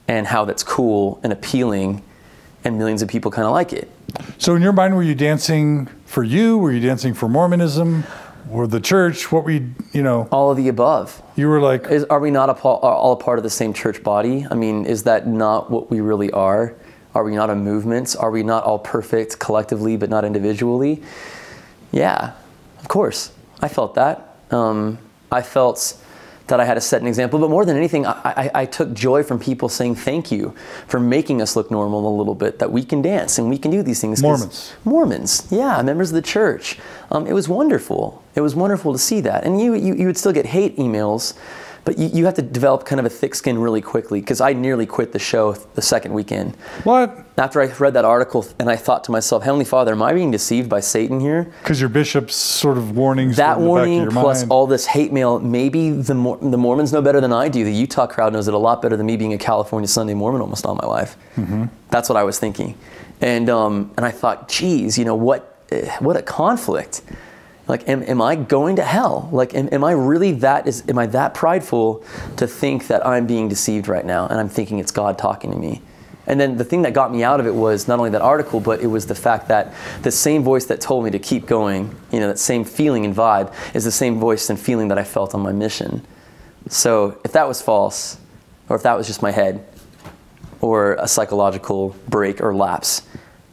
and how that's cool and appealing, and millions of people kind of like it. So in your mind, were you dancing for you? Were you dancing for Mormonism? Or the church? What were you, you know? All of the above. You were like... Are we not all a part of the same church body? I mean, is that not what we really are? Are we not a movement? Are we not all perfect collectively but not individually? Yeah, of course. I felt that. I felt that I had to set an example, but more than anything, I took joy from people saying thank you for making us look normal a little bit, that we can dance and we can do these things. Mormons, yeah, members of the church. It was wonderful. It was wonderful to see that. And you would still get hate emails, but you have to develop kind of a thick skin really quickly, because I nearly quit the show the second weekend. What? After I read that article, and I thought to myself, Heavenly Father, am I being deceived by Satan here? Because your bishop's sort of warnings. That warning plus all this hate mail, maybe the Mormons know better than I do. The Utah crowd knows it a lot better than me, being a California Sunday Mormon almost all my life. Mm-hmm. That's what I was thinking. And I thought, geez, you know, what a conflict. Like, am I going to hell? Like, am I really am I that prideful to think that I'm being deceived right now, and I'm thinking it's God talking to me? And then the thing that got me out of it was not only that article, but it was the fact that the same voice that told me to keep going, you know, that same feeling and vibe is the same voice and feeling that I felt on my mission. So if that was false, or if that was just my head, or a psychological break or lapse,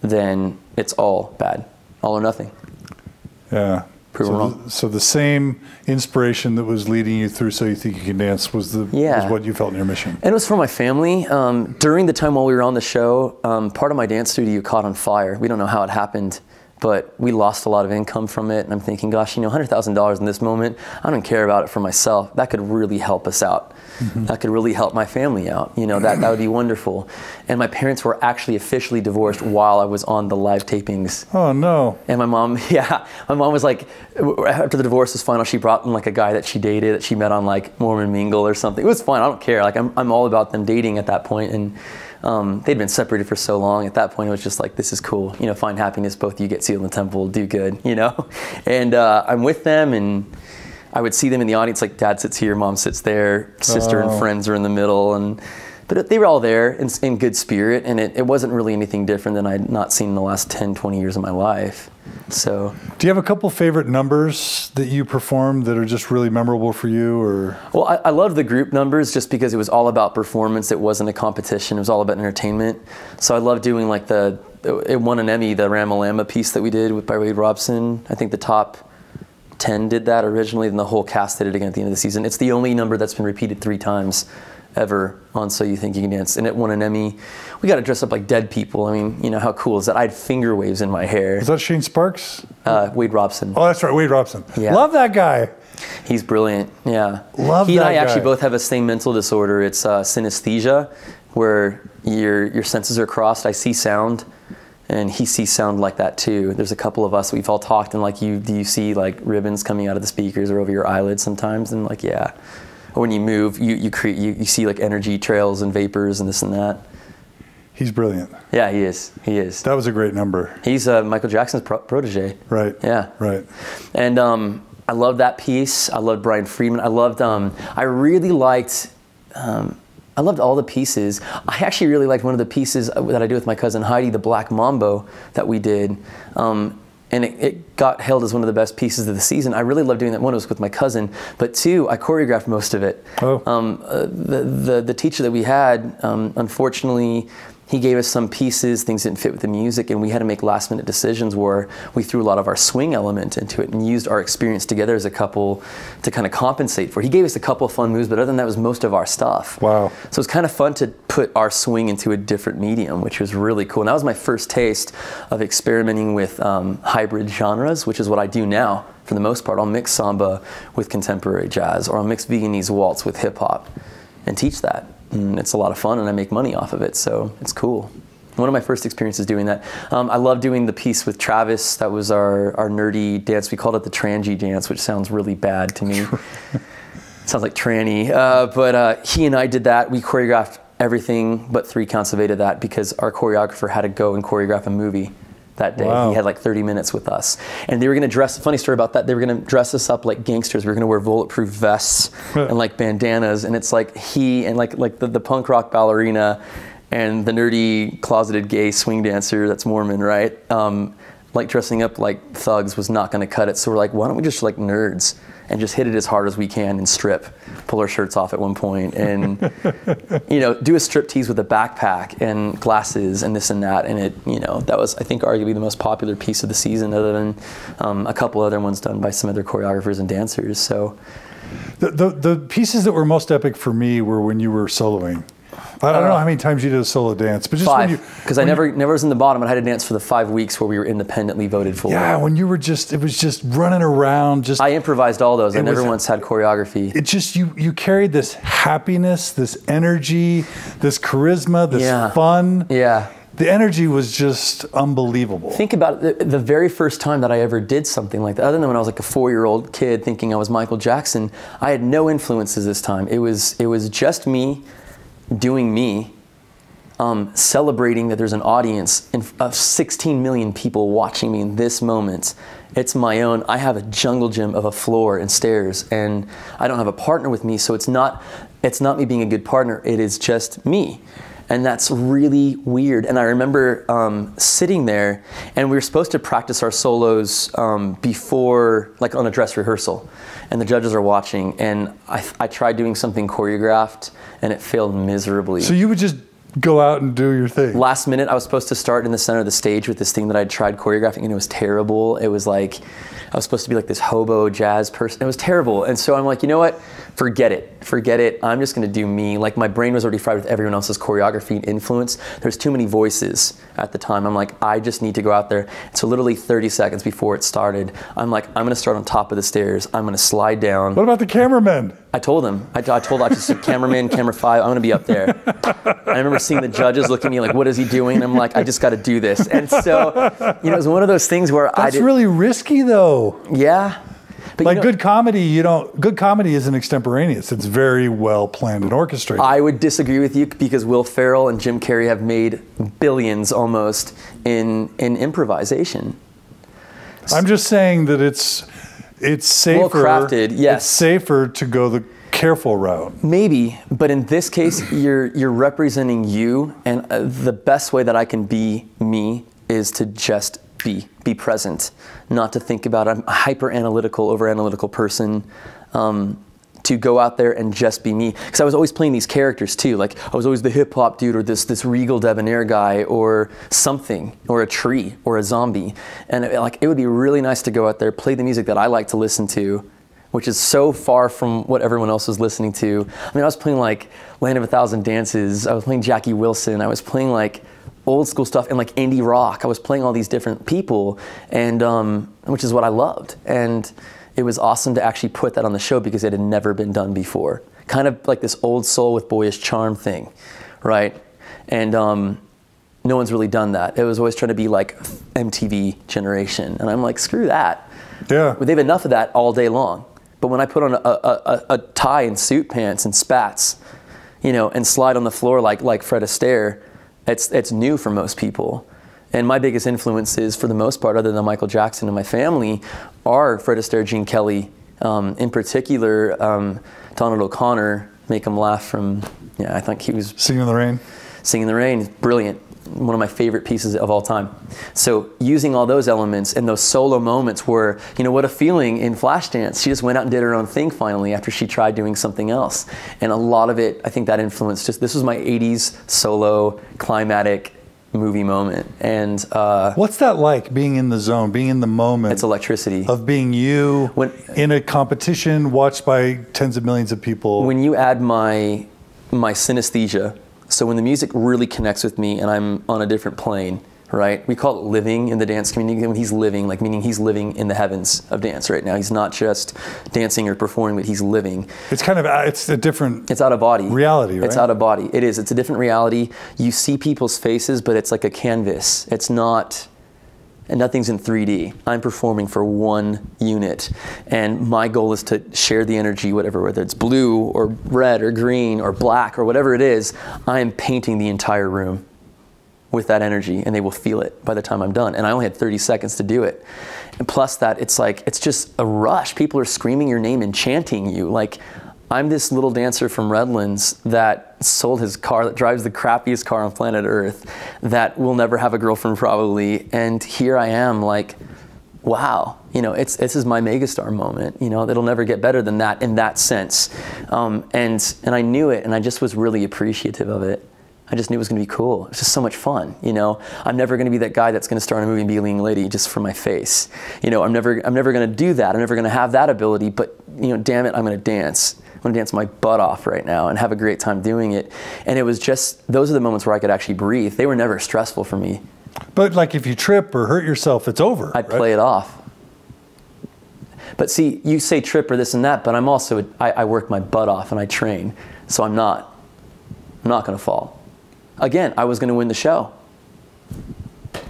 then it's all bad, all or nothing. Yeah. So the same inspiration that was leading you through So You Think You Can Dance was the was what you felt in your mission. And it was for my family. During the time while we were on the show, part of my dance studio caught on fire. We don't know how it happened, but we lost a lot of income from it. And I'm thinking, gosh, you know, $100,000 in this moment, I don't care about it for myself. That could really help us out. Mm-hmm. That could really help my family out. You know, that would be wonderful. And my parents were actually officially divorced while I was on the live tapings. Oh no. And my mom, my mom was like, after the divorce was final, she brought in like a guy that she dated, that she met on like Mormon Mingle or something. It was fun, I don't care. Like I'm all about them dating at that point. And they'd been separated for so long. At that point, it was just like, this is cool. You know, find happiness, both you get sealed in the temple, do good, you know? And I'm with them, and I would see them in the audience, like dad sits here, mom sits there, sister and friends are in the middle. But they were all there in good spirit, and it wasn't really anything different than I had not seen in the last 10, 20 years of my life. So, do you have a couple favorite numbers that you performed that are just really memorable for you? Or well, I love the group numbers just because it was all about performance. It wasn't a competition. It was all about entertainment. So I love doing like it won an Emmy, the Ramalama piece that we did by Wade Robson. I think the top 10 did that originally, then the whole cast did it again at the end of the season. It's the only number that's been repeated 3 times ever on So You Think You Can Dance, and it won an Emmy. We got to dress up like dead people. I mean, you know, how cool is that? I had finger waves in my hair. Is that Shane Sparks? Wade Robson. Oh, that's right, Wade Robson. Yeah. Love that guy. He's brilliant, yeah. Love that guy. He and I actually both have the same mental disorder. It's synesthesia, where your senses are crossed. I see sound, and he sees sound like that too. There's a couple of us, we've all talked, and like, do you see like ribbons coming out of the speakers or over your eyelids sometimes? And like, yeah. Or when you move, you see like energy trails and vapors and this and that. He's brilliant. Yeah, he is. He is. That was a great number. He's Michael Jackson's protege. Right. Yeah. Right. And I loved that piece. I loved Brian Friedman. I loved. I really liked. I loved all the pieces. I actually really liked one of the pieces that I did with my cousin Heidi, the Black Mambo that we did. And it got hailed as one of the best pieces of the season. I really loved doing that one. It was with my cousin, but 2, I choreographed most of it. Oh. The teacher that we had, unfortunately, he gave us some pieces, things didn't fit with the music, and we had to make last-minute decisions where we threw a lot of our swing element into it and used our experience together as a couple to kind of compensate for it. He gave us a couple of fun moves, but other than that, it was most of our stuff. Wow. So it was kind of fun to put our swing into a different medium, which was really cool. And that was my first taste of experimenting with hybrid genres, which is what I do now for the most part. I'll mix samba with contemporary jazz, or I'll mix Viennese waltz with hip-hop and teach that. And it's a lot of fun, and I make money off of it, so it's cool. One of my first experiences doing that. I love doing the piece with Travis. That was our nerdy dance. We called it the trangy dance, which sounds really bad to me. Sounds like tranny. But he and I did that. We choreographed everything but 3 counts of 8 of that because our choreographer had to go and choreograph a movie that day. Wow. He had like 30 minutes with us. And they were gonna dress, funny story about that, they were gonna dress us up like gangsters. We were gonna wear bulletproof vests and like bandanas. And it's like he and like the punk rock ballerina and the nerdy closeted gay swing dancer that's Mormon, right? Like dressing up like thugs was not gonna cut it. So we're like, why don't we just like nerds and just hit it as hard as we can and strip, pull our shirts off at one point and, you know, do a strip tease with a backpack and glasses and this and that. And it, you know, that was, I think, arguably the most popular piece of the season other than a couple other ones done by some other choreographers and dancers, so. The pieces that were most epic for me were when you were soloing. I don't know how many times you did a solo dance, but just 5, because I never was in the bottom, and I had to dance for the 5 weeks where we were independently voted for. Yeah, when you were just, it was just running around. Just I improvised all those. I never once had choreography. It just you carried this happiness, this energy, this charisma, this fun. Yeah. The energy was just unbelievable. Think about it, the very first time that I ever did something like that, other than when I was like a 4-year-old kid thinking I was Michael Jackson, I had no influences this time. It was just me doing me, celebrating that there's an audience of 16 million people watching me in this moment. It's my own. I have a jungle gym of a floor and stairs, and I don't have a partner with me, so it's not me being a good partner. It is just me. And that's really weird. And I remember sitting there, and we were supposed to practice our solos before, like on a dress rehearsal. And the judges are watching, and I tried doing something choreographed, and it failed miserably. So you would just go out and do your thing. Last minute, I was supposed to start in the center of the stage with this thing that I'd tried choreographing, and it was terrible. It was like, I was supposed to be like this hobo jazz person. It was terrible. And so I'm like, you know what? Forget it. Forget it. I'm just going to do me. Like, my brain was already fried with everyone else's choreography and influence. There's too many voices at the time. I'm like, I just need to go out there. So literally 30 seconds before it started, I'm like, I'm going to start on top of the stairs. I'm going to slide down. What about the cameramen? I told them. I just said, cameraman, camera five, I'm going to be up there. I remember seeing the judges look at me like, what is he doing? And I'm like, I just got to do this. And so, you know, it was one of those things where That's really risky, though. Yeah. But like, you know, good comedy, good comedy isn't extemporaneous. It's very well planned and orchestrated. I would disagree with you, because Will Ferrell and Jim Carrey have made billions almost in improvisation. I'm just saying that it's safer. Well crafted, yes. It's safer to go the careful route. Maybe, but in this case, you're representing you, and the best way that I can be me is to just be present, not to think about. I'm a hyper-analytical, over-analytical person. To go out there and just be me, because I was always playing these characters too. Like, I was always the hip-hop dude, or this regal debonair guy, or something, or a tree, or a zombie. And it would be really nice to go out there, play the music that I like to listen to, which is so far from what everyone else is listening to. I mean, I was playing like Land of a Thousand Dances. I was playing Jackie Wilson. I was playing like old school stuff and like indie rock. I was playing all these different people, and which is what I loved. And it was awesome to actually put that on the show, because it had never been done before. Kind of like this old soul with boyish charm thing, right? And no one's really done that. It was always trying to be like MTV generation. And I'm like, screw that. Yeah. Well, they have enough of that all day long. But when I put on a tie and suit pants and spats, you know, and slide on the floor like Fred Astaire, it's new for most people. And my biggest influences, for the most part, other than Michael Jackson and my family, are Fred Astaire, Gene Kelly, in particular, Donald O'Connor, Make 'Em Laugh from, yeah, I think he was... Singing in the Rain. Singing in the Rain, brilliant. One of my favorite pieces of all time. So using all those elements and those solo moments were, you know, what a feeling in Flashdance. She just went out and did her own thing finally after she tried doing something else. And a lot of it, I think that influenced just, this was my 80s solo climatic movie moment. And what's that like, being in the zone, being in the moment? It's electricity of being you in a competition watched by tens of millions of people. When you add my synesthesia, so when the music really connects with me and I'm on a different plane, right? We call it living in the dance community. When he's living, like, meaning he's living in the heavens of dance right now. He's not just dancing or performing, but he's living. It's kind of, it's a different... It's out of body. Reality, right? It's out of body. It is. It's a different reality. You see people's faces, but it's like a canvas. It's not... And nothing's in 3D. I'm performing for one unit, and my goal is to share the energy, whatever, whether it's blue or red or green or black or whatever it is. I am painting the entire room with that energy, and they will feel it by the time I'm done. And I only had 30 seconds to do it. And plus that, it's like, it's just a rush. People are screaming your name and chanting you. Like, I'm this little dancer from Redlands that sold his car, that drives the crappiest car on planet Earth, that will never have a girlfriend probably, and here I am like, wow, you know, this is my megastar moment, you know, that'll never get better than that in that sense. And I knew it, and I just was really appreciative of it. I just knew it was gonna be cool. It's just so much fun, you know. I'm never gonna be that guy that's gonna star in a movie and be a leading lady just for my face. You know, I'm never gonna do that. I'm never gonna have that ability, but, you know, damn it, I'm gonna dance. I'm gonna dance my butt off right now and have a great time doing it. And it was just, those are the moments where I could actually breathe. They were never stressful for me. But like, if you trip or hurt yourself, it's over. I'd play it off. But see, you say trip or this and that, but I'm also, I work my butt off and I train. So I'm not gonna fall. Again, I was going to win the show.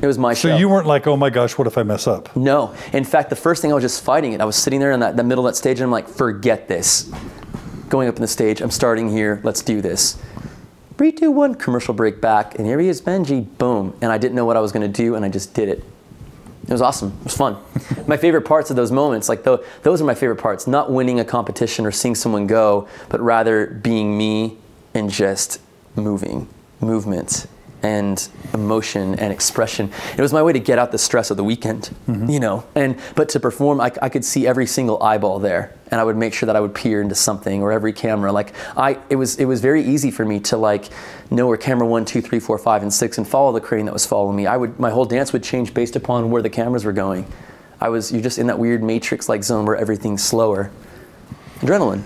It was my show. So you weren't like, oh my gosh, what if I mess up? No. In fact, the first thing I was just fighting it. I was sitting there in the middle of that stage, and I'm like, forget this. Going up on the stage, I'm starting here, let's do this. 3, 2, 1, commercial break back, and here he is, Benji, boom. And I didn't know what I was going to do, and I just did it. It was awesome. It was fun. My favorite parts of those moments, like those are my favorite parts, not winning a competition or seeing someone go, but rather being me and just movement and emotion and expression. It was my way to get out the stress of the weekend, you know. But to perform, I could see every single eyeball there, and I would make sure that I would peer into something or every camera. Like it was very easy for me to like know where camera 1, 2, 3, 4, 5, and 6 and follow the crane that was following me. My whole dance would change based upon where the cameras were going. You're just in that weird matrix-like zone where everything's slower. Adrenaline.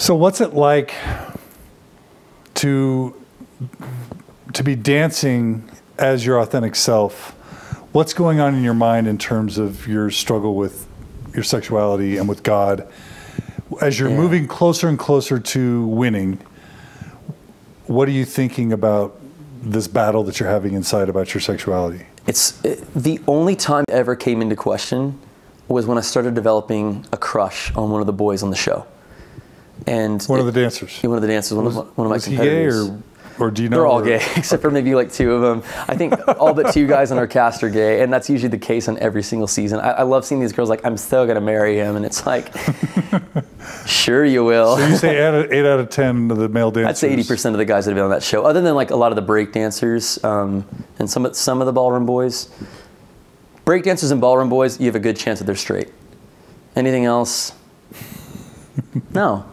So what's it like to be dancing as your authentic self? What's going on in your mind in terms of your struggle with your sexuality and with God? As you're moving closer and closer to winning, what are you thinking about this battle that you're having inside about your sexuality? The only time it ever came into question was when I started developing a crush on one of the boys on the show. And one of the dancers, one of my competitors. He gay or do you know? They're all gay, except for maybe like 2 of them. I think all but 2 guys on our cast are gay, and that's usually the case on every single season. I love seeing these girls like, I'm still gonna marry him, and it's like, sure you will. So you say 8 out of 10 of the male dancers? I'd say 80% of the guys that have been on that show, other than like a lot of the break dancers and some of the ballroom boys. Break dancers and ballroom boys, you have a good chance that they're straight. Anything else? No.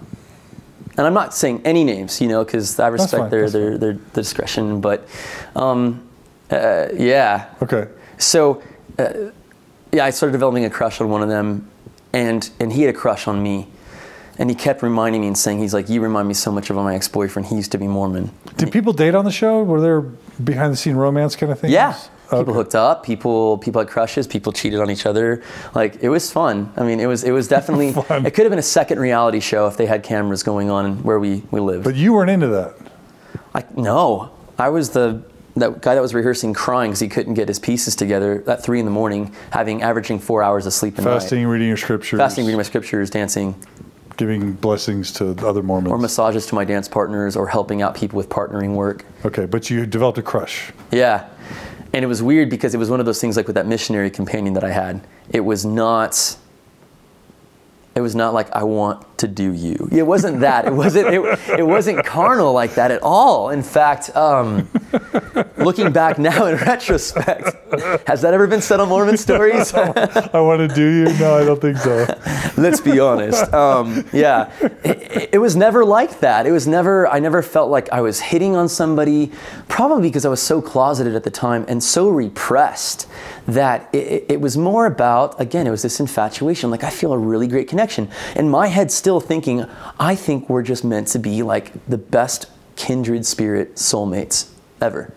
And I'm not saying any names, you know, because I respect their discretion. But, yeah. Okay. So, yeah, I started developing a crush on one of them, and he had a crush on me, and he kept reminding me and saying, he's like, you remind me so much of my ex-boyfriend. He used to be Mormon. Did people date on the show? Were there behind-the-scenes romance kind of things? Yeah. Okay. People hooked up. People had crushes. People cheated on each other. Like it was fun. I mean, it was definitely. It could have been a second reality show if they had cameras going on where we lived. But you weren't into that. No, I was that guy that was rehearsing crying because he couldn't get his pieces together at 3 in the morning, averaging 4 hours of sleep a night. Fasting, reading your scriptures. Fasting, reading my scriptures, dancing. Giving blessings to other Mormons. Or massages to my dance partners, or helping out people with partnering work. Okay, but you developed a crush. Yeah. And it was weird because it was one of those things like with that missionary companion that I had. It was not like I want to do you. It wasn't that. It wasn't carnal like that at all. In fact, looking back now in retrospect, has that ever been said on Mormon stories? I want to do you? No, I don't think so. Let's be honest. Yeah, it was never like that. It was never. I never felt like I was hitting on somebody. Probably because I was so closeted at the time and so repressed that it was more about, again, it was this infatuation. Like I feel a really great connection. And my head's still thinking, I think we're just meant to be like the best kindred spirit soulmates ever.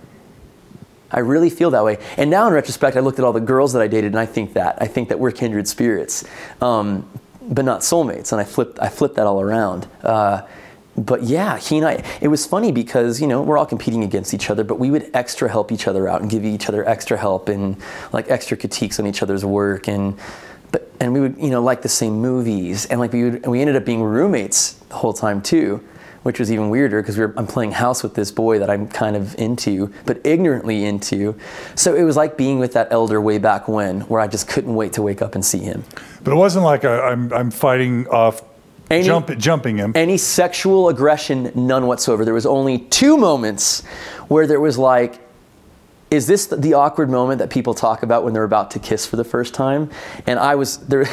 I really feel that way. And now in retrospect, I looked at all the girls that I dated and I think that we're kindred spirits, but not soulmates. And I flipped that all around. But yeah, he and I, it was funny because, you know, we're all competing against each other, but we would extra help each other out and give each other extra help and like extra critiques on each other's work. And we would, you know, like the same movies, and like we ended up being roommates the whole time too, which was even weirder because I'm playing house with this boy that I'm kind of into, but ignorantly into. So it was like being with that elder way back when, where I just couldn't wait to wake up and see him. But it wasn't like I'm fighting off jumping him. Any sexual aggression, none whatsoever. There was only 2 moments where there was like, is this the awkward moment that people talk about when they're about to kiss for the first time? And I was there.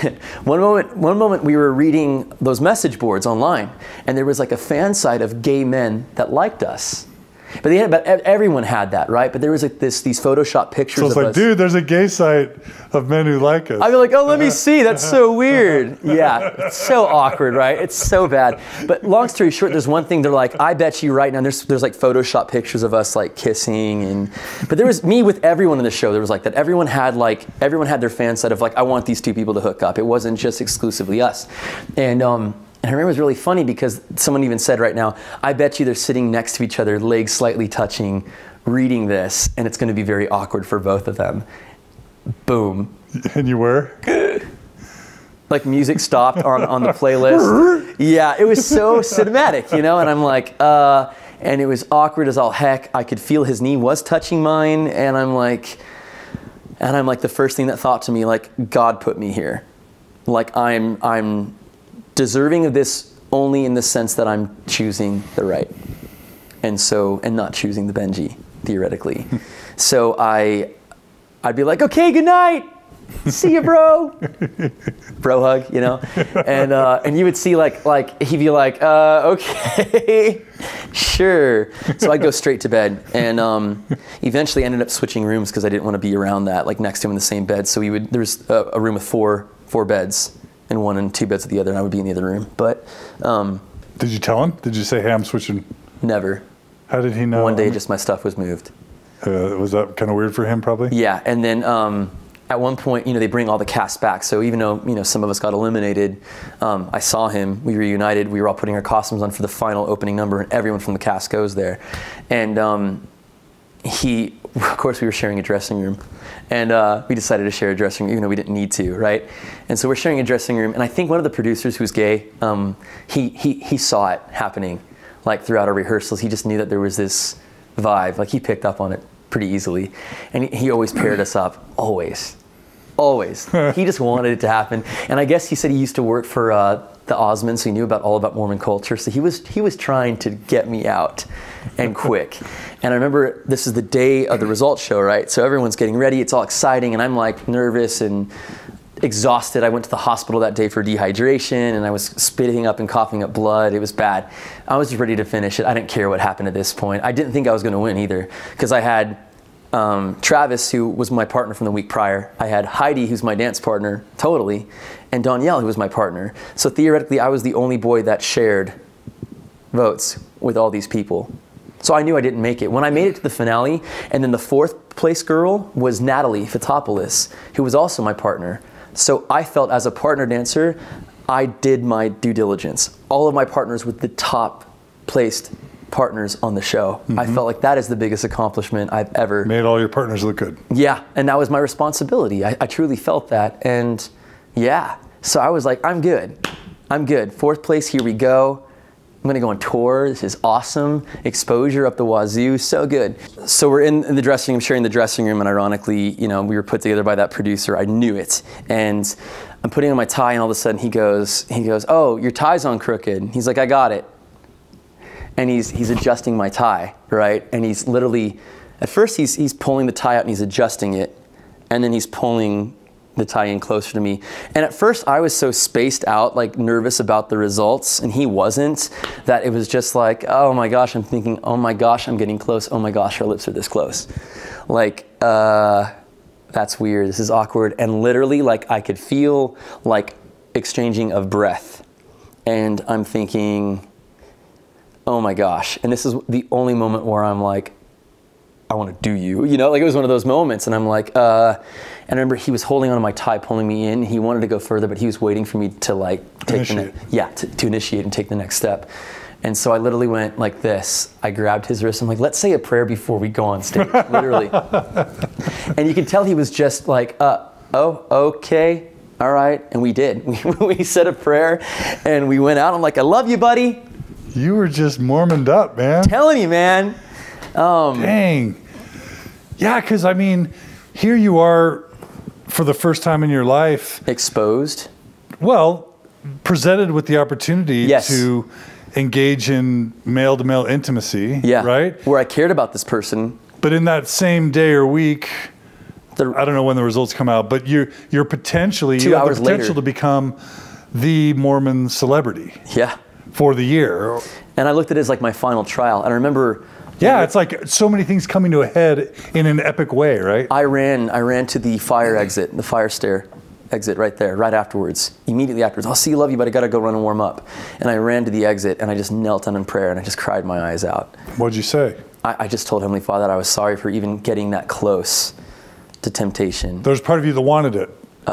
One moment we were reading those message boards online, and there was like a fan site of gay men that liked us. But everyone had that, right? But there was like these Photoshop pictures. So it's like, dude, there's a gay site of men who like us. I'd be like, oh, let me see. That's so weird. Yeah, it's so awkward, right? It's so bad. But long story short, there's one thing. They're like, I bet you right now. There's like Photoshop pictures of us like kissing, but there was me with everyone in the show. There was like that. Everyone had their fan site of like, I want these 2 people to hook up. It wasn't just exclusively us, And I remember it was really funny because someone even said right now, I bet you they're sitting next to each other, legs slightly touching, reading this, and it's going to be very awkward for both of them. Boom. And you were? Like music stopped on the playlist. Yeah, it was so cinematic, you know? And I'm like, and it was awkward as all heck. I could feel his knee was touching mine. And I'm like the first thing that thought to me, like, God put me here. Like I'm deserving of this only in the sense that I'm choosing the right, and not choosing the Benji. theoretically. So I'd be like, okay, good night. See you, bro. Bro hug, you know? And you would see like he'd be like, okay, sure. So I'd go straight to bed. And eventually ended up switching rooms because I didn't want to be around that, like next to him in the same bed. So we would, there was a room with four beds and one and two beds at the other, and I would be in the other room. But did you tell him? Did you say, hey, I'm switching? Never. How did he know? One day just my stuff was moved. Was that kind of weird for him probably? Yeah, and then at one point, you know, they bring all the cast back. So even though, you know, some of us got eliminated, I saw him, we reunited, we were all putting our costumes on for the final opening number, and everyone from the cast goes there. And he, of course, we were sharing a dressing room. And we decided to share a dressing room, even though we didn't need to, right? And so we're sharing a dressing room, and I think one of the producers who's gay, he saw it happening, like throughout our rehearsals. He just knew that there was this vibe, like he picked up on it pretty easily. And he always paired us up, always. Always. He just wanted it to happen. And I guess he said he used to work for the Osmond, so he knew all about Mormon culture. So he was trying to get me out, and quick. And I remember this is the day of the results show, right? So everyone's getting ready, it's all exciting, and I'm like nervous and exhausted. I went to the hospital that day for dehydration, and I was spitting up and coughing up blood. It was bad. I was just ready to finish it. I didn't care what happened at this point. I didn't think I was going to win either, because I had Travis, who was my partner from the week prior. I had Heidi, who's my dance partner, totally, and Danielle, who was my partner. So theoretically, I was the only boy that shared votes with all these people. So I knew I didn't make it. When I made it to the finale, and then the fourth place girl was Natalie Fitopoulos, who was also my partner. So I felt as a partner dancer, I did my due diligence. All of my partners were the top placed partners on the show. Mm-hmm. I felt like that is the biggest accomplishment I've ever. Made all your partners look good. Yeah, and that was my responsibility. I truly felt that, and yeah. So I was like, I'm good. I'm good. Fourth place, here we go. I'm gonna go on tour. This is awesome. Exposure up the wazoo, so good. So we're in the dressing room, sharing the dressing room, and ironically, you know, we were put together by that producer. I knew it. And I'm putting on my tie, and all of a sudden he goes, oh, your tie's on crooked. He's like, I got it. And he's adjusting my tie, right? And he's literally, at first he's pulling the tie out and he's adjusting it, and then he's pulling the tie in closer to me. And at first I was so spaced out, like nervous about the results, and he wasn't, that it was just like, oh my gosh, I'm thinking, oh my gosh, I'm getting close, oh my gosh, our lips are this close. Like, that's weird, this is awkward. And literally, like, I could feel like exchanging of breath. And I'm thinking, oh my gosh. And this is the only moment where I'm like, I want to do you, you know, like it was one of those moments. And I'm like, and I remember he was holding on to my tie, pulling me in. He wanted to go further, but he was waiting for me to like take to initiate and take the next step. And so I literally went like this. I grabbed his wrist. I'm like, let's say a prayer before we go on stage, literally. And you could tell he was just like, oh, okay, all right. And we did. We said a prayer and we went out. I'm like, I love you, buddy. You were just Mormoned up, man. I'm telling you, man. Dang. Yeah, because I mean, here you are for the first time in your life. Exposed? Well, presented with the opportunity, yes, to engage in male-to-male intimacy, yeah, right? Where I cared about this person. But in that same day or week, I don't know when the results come out, but you're potentially, you have the potential to become the Mormon celebrity. Yeah. For the year. And I looked at it as like my final trial. And I remember, yeah, it's like so many things coming to a head in an epic way, right? I ran to the fire exit, the fire stair exit right there, right afterwards. Immediately afterwards, I'll see you, love you, but I gotta go run and warm up. And I ran to the exit and I just knelt down in prayer and I just cried my eyes out. What'd you say? I just told Heavenly Father that I was sorry for even getting that close to temptation. There's part of you that wanted it,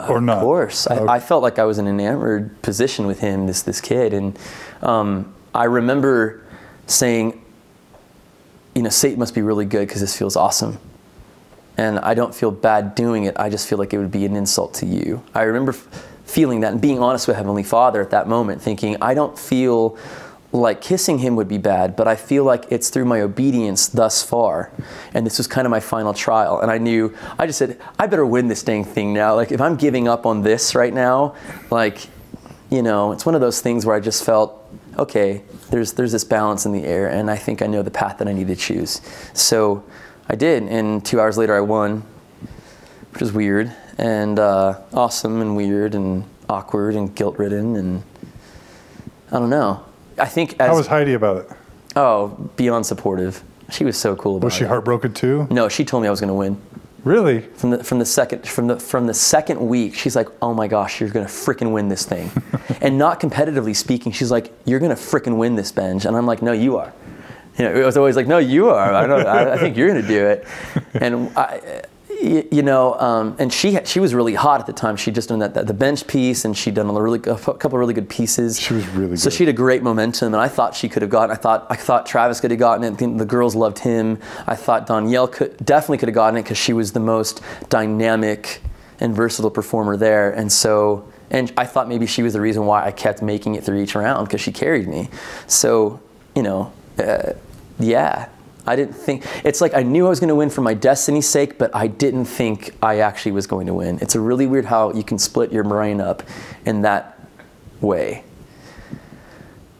or not? Of course. Okay. I felt like I was in an enamored position with him, this kid. And I remember saying, you know, Satan must be really good because this feels awesome. And I don't feel bad doing it. I just feel like it would be an insult to you. I remember feeling that and being honest with Heavenly Father at that moment, thinking, I don't feel like kissing him would be bad, but I feel like it's through my obedience thus far. And this was kind of my final trial. And I knew, I just said, I better win this dang thing now. Like if I'm giving up on this right now, like, you know, it's one of those things where I just felt, okay, there's this balance in the air, and I think I know the path that I need to choose. So I did, and 2 hours later I won, which was weird and awesome and weird and awkward and guilt-ridden and I don't know. I think as— How was Heidi about it? Oh, beyond supportive. She was so cool about it. Was she heartbroken too? No, she told me I was going to win. Really? From the second week, she's like, "Oh my gosh, you're gonna frickin' win this thing," and not competitively speaking, she's like, "You're gonna frickin' win this, Benj," and I'm like, "No, you are." You know, it was always like, "No, you are. I think you're gonna do it," and and she was really hot at the time. She'd just done the bench piece, and she'd done a couple of really good pieces. She was really good. So she had a great momentum, and I thought she could have gotten. I thought Travis could have gotten it. The girls loved him. I thought Danielle definitely could have gotten it because she was the most dynamic and versatile performer there. And so, and I thought maybe she was the reason why I kept making it through each round because she carried me. So, you know, yeah. I didn't think, it's like I knew I was going to win for my destiny's sake, but I didn't think I actually was going to win. It's a really weird how you can split your brain up in that way.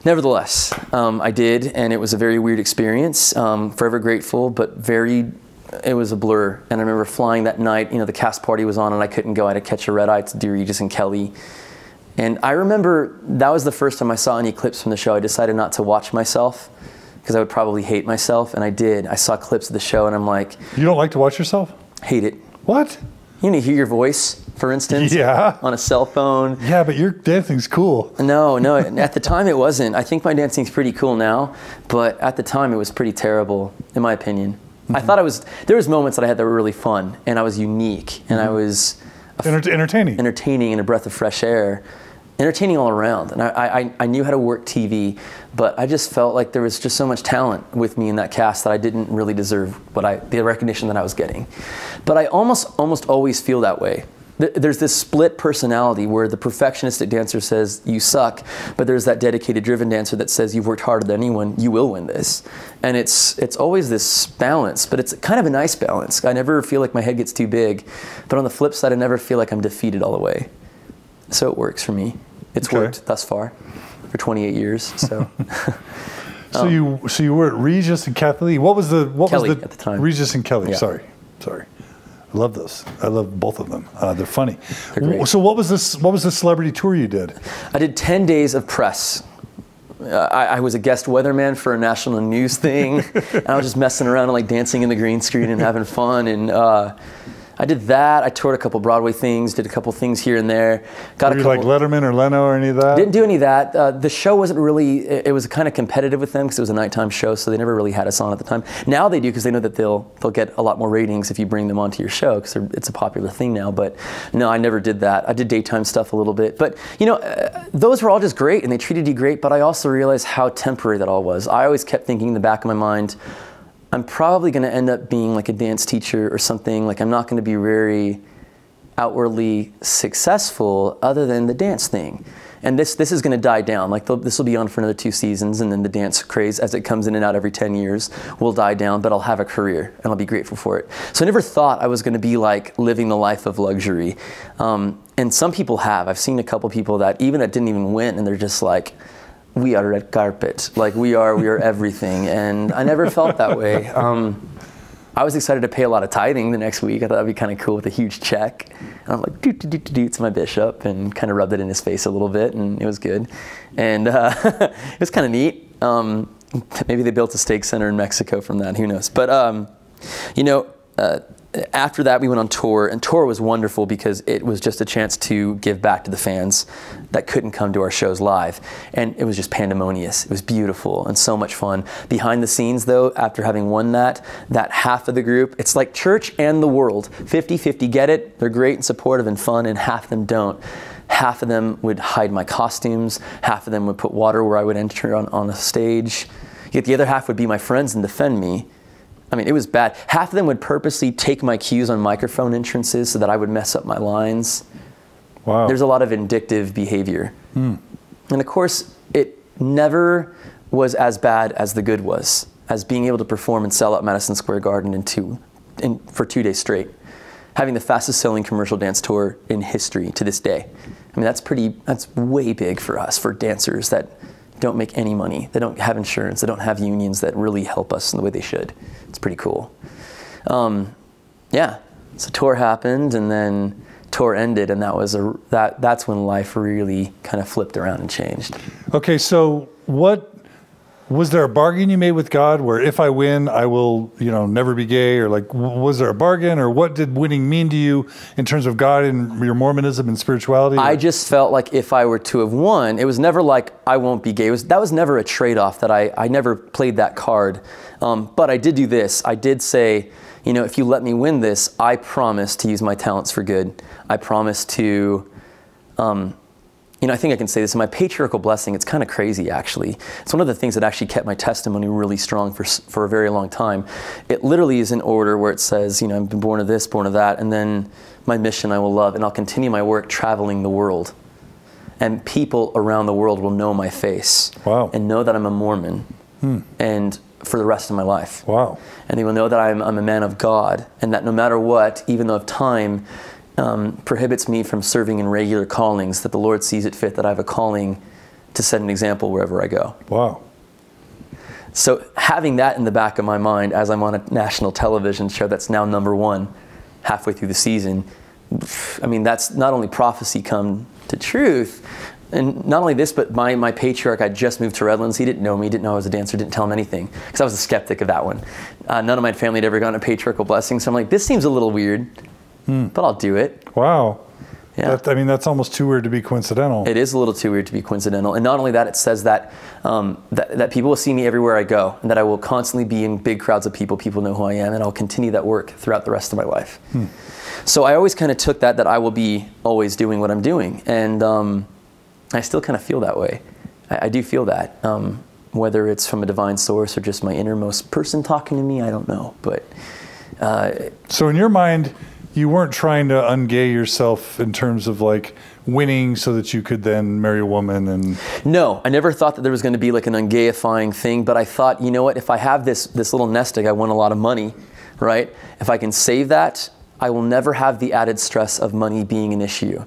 Nevertheless, I did, and it was a very weird experience. Forever grateful, but it was a blur. And I remember flying that night, you know, the cast party was on and I couldn't go. I had to catch a red eye to do Regis and Kelly. And I remember that was the first time I saw any clips from the show. I decided not to watch myself, because I would probably hate myself, and I did. I saw clips of the show, and I'm like... You don't like to watch yourself? Hate it. What? You need to hear your voice, for instance, yeah, on a cell phone. Yeah, but your dancing's cool. No, no, at the time it wasn't. I think my dancing's pretty cool now, but at the time it was pretty terrible, in my opinion. Mm-hmm. I thought I was... There was moments that I had that were really fun, and I was unique, and I was... Entertaining. Entertaining and a breath of fresh air. Entertaining all around, and I knew how to work TV, but I just felt like there was just so much talent with me in that cast that I didn't really deserve the recognition that I was getting. But I almost always feel that way. There's this split personality where the perfectionistic dancer says you suck, but there's that dedicated, driven dancer that says you've worked harder than anyone, you will win this. And it's always this balance, but it's kind of a nice balance. I never feel like my head gets too big, but on the flip side, I never feel like I'm defeated all the way. So it works for me. It's worked thus far for 28 years. So, so you were at Regis and Kathleen. What was the Kelly at the time? Regis and Kelly. Yeah. Sorry. I love those. I love both of them. They're funny. They're great. So what was this? What was the celebrity tour you did? I did 10 days of press. I was a guest weatherman for a national news thing. And I was just messing around and like dancing in the green screen and having fun and. I did that. I toured a couple Broadway things, did a couple things here and there. Were you like Letterman or Leno or any of that? Didn't do any of that. The show wasn't really, it was kind of competitive with them because it was a nighttime show, so they never really had us on at the time. Now they do because they know that they'll get a lot more ratings if you bring them onto your show because it's a popular thing now. But no, I never did that. I did daytime stuff a little bit. But, you know, those were all just great and they treated you great, but I also realized how temporary that all was. I always kept thinking in the back of my mind, I'm probably going to end up being like a dance teacher or something. Like I'm not going to be very outwardly successful other than the dance thing. And this is going to die down. Like this will be on for another 2 seasons and then the dance craze as it comes in and out every 10 years will die down, but I'll have a career and I'll be grateful for it. So I never thought I was going to be like living the life of luxury. And some people have. I've seen a couple people that didn't even win and they're just like, we are red carpet, like we are everything. And I never felt that way. I was excited to pay a lot of tithing the next week. I thought that'd be kind of cool with a huge check. And I'm like, do to my bishop and kind of rubbed it in his face a little bit and it was good. And it was kind of neat. Maybe they built a stake center in Mexico from that, who knows. But after that, we went on tour, and tour was wonderful because it was just a chance to give back to the fans that couldn't come to our shows live, and it was just pandemonious. It was beautiful and so much fun. Behind the scenes, though, after having won that half of the group, it's like church and the world, 50-50 get it, they're great and supportive and fun, and half of them don't. Half of them would hide my costumes, half of them would put water where I would enter on a stage, yet the other half would be my friends and defend me. I mean, it was bad. Half of them would purposely take my cues on microphone entrances so that I would mess up my lines. Wow. There's a lot of vindictive behavior. Mm. And of course, it never was as bad as the good was, as being able to perform and sell out Madison Square Garden for 2 days straight, having the fastest selling commercial dance tour in history to this day. I mean, that's way big for us, for dancers that don't make any money, they don't have insurance, they don't have unions that really help us in the way they should. It's pretty cool. Yeah, so tour happened, and then tour ended, and that was that's when life really kind of flipped around and changed. Okay, so what was there a bargain you made with God where if I win, I will, you know, never be gay, or like was there a bargain, or what did winning mean to you in terms of God and your Mormonism and spirituality? I just felt like if I were to have won, it was never like I won't be gay. It was, that was never a trade-off. That I never played that card. But I did do this. I did say, you know, if you let me win this, I promise to use my talents for good. I promise to, you know, I think I can say this, in my patriarchal blessing, it's kind of crazy, actually. It's one of the things that actually kept my testimony really strong for a very long time. It literally is in order where it says, you know, I've been born of this, born of that, and then my mission I will love, and I'll continue my work traveling the world. And people around the world will know my face. Wow. And know that I'm a Mormon. Hmm. And for the rest of my life. Wow. And they will know that I'm a man of God, and that no matter what, even though if time prohibits me from serving in regular callings, that the Lord sees it fit that I have a calling to set an example wherever I go. Wow. So having that in the back of my mind as I'm on a national television show that's now #1 halfway through the season, I mean, that's not only prophecy come to truth. And not only this, but my patriarch, I just moved to Redlands. He didn't know me, didn't know I was a dancer, didn't tell him anything, because I was a skeptic of that one. None of my family had ever gotten a patriarchal blessing, so I'm like, this seems a little weird, but I'll do it. Wow. Yeah. I mean, that's almost too weird to be coincidental. It is a little too weird to be coincidental. And not only that, it says that, that people will see me everywhere I go, and that I will constantly be in big crowds of people. People know who I am, and I'll continue that work throughout the rest of my life. Hmm. So I always kind of took that I will be always doing what I'm doing. And I still kind of feel that way. I do feel that, whether it's from a divine source or just my innermost person talking to me, I don't know. But so in your mind, you weren't trying to un-gay yourself in terms of like winning so that you could then marry a woman? And no, I never thought that there was going to be like an un-gayifying thing, but I thought, you know what, if I have this little nest egg, I won a lot of money, right? If I can save that, I will never have the added stress of money being an issue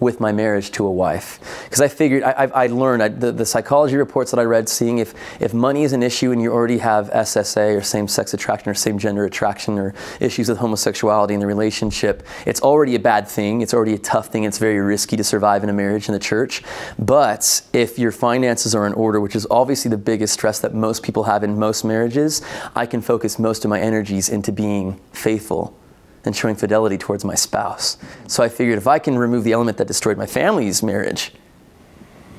with my marriage to a wife. Because I figured, I learned, the psychology reports that I read, seeing if money is an issue and you already have SSA or same-sex attraction or same-gender attraction or issues with homosexuality in the relationship, it's already a bad thing, it's already a tough thing, it's very risky to survive in a marriage in the church. But if your finances are in order, which is obviously the biggest stress that most people have in most marriages, I can focus most of my energies into being faithful and showing fidelity towards my spouse. So I figured if I can remove the element that destroyed my family's marriage,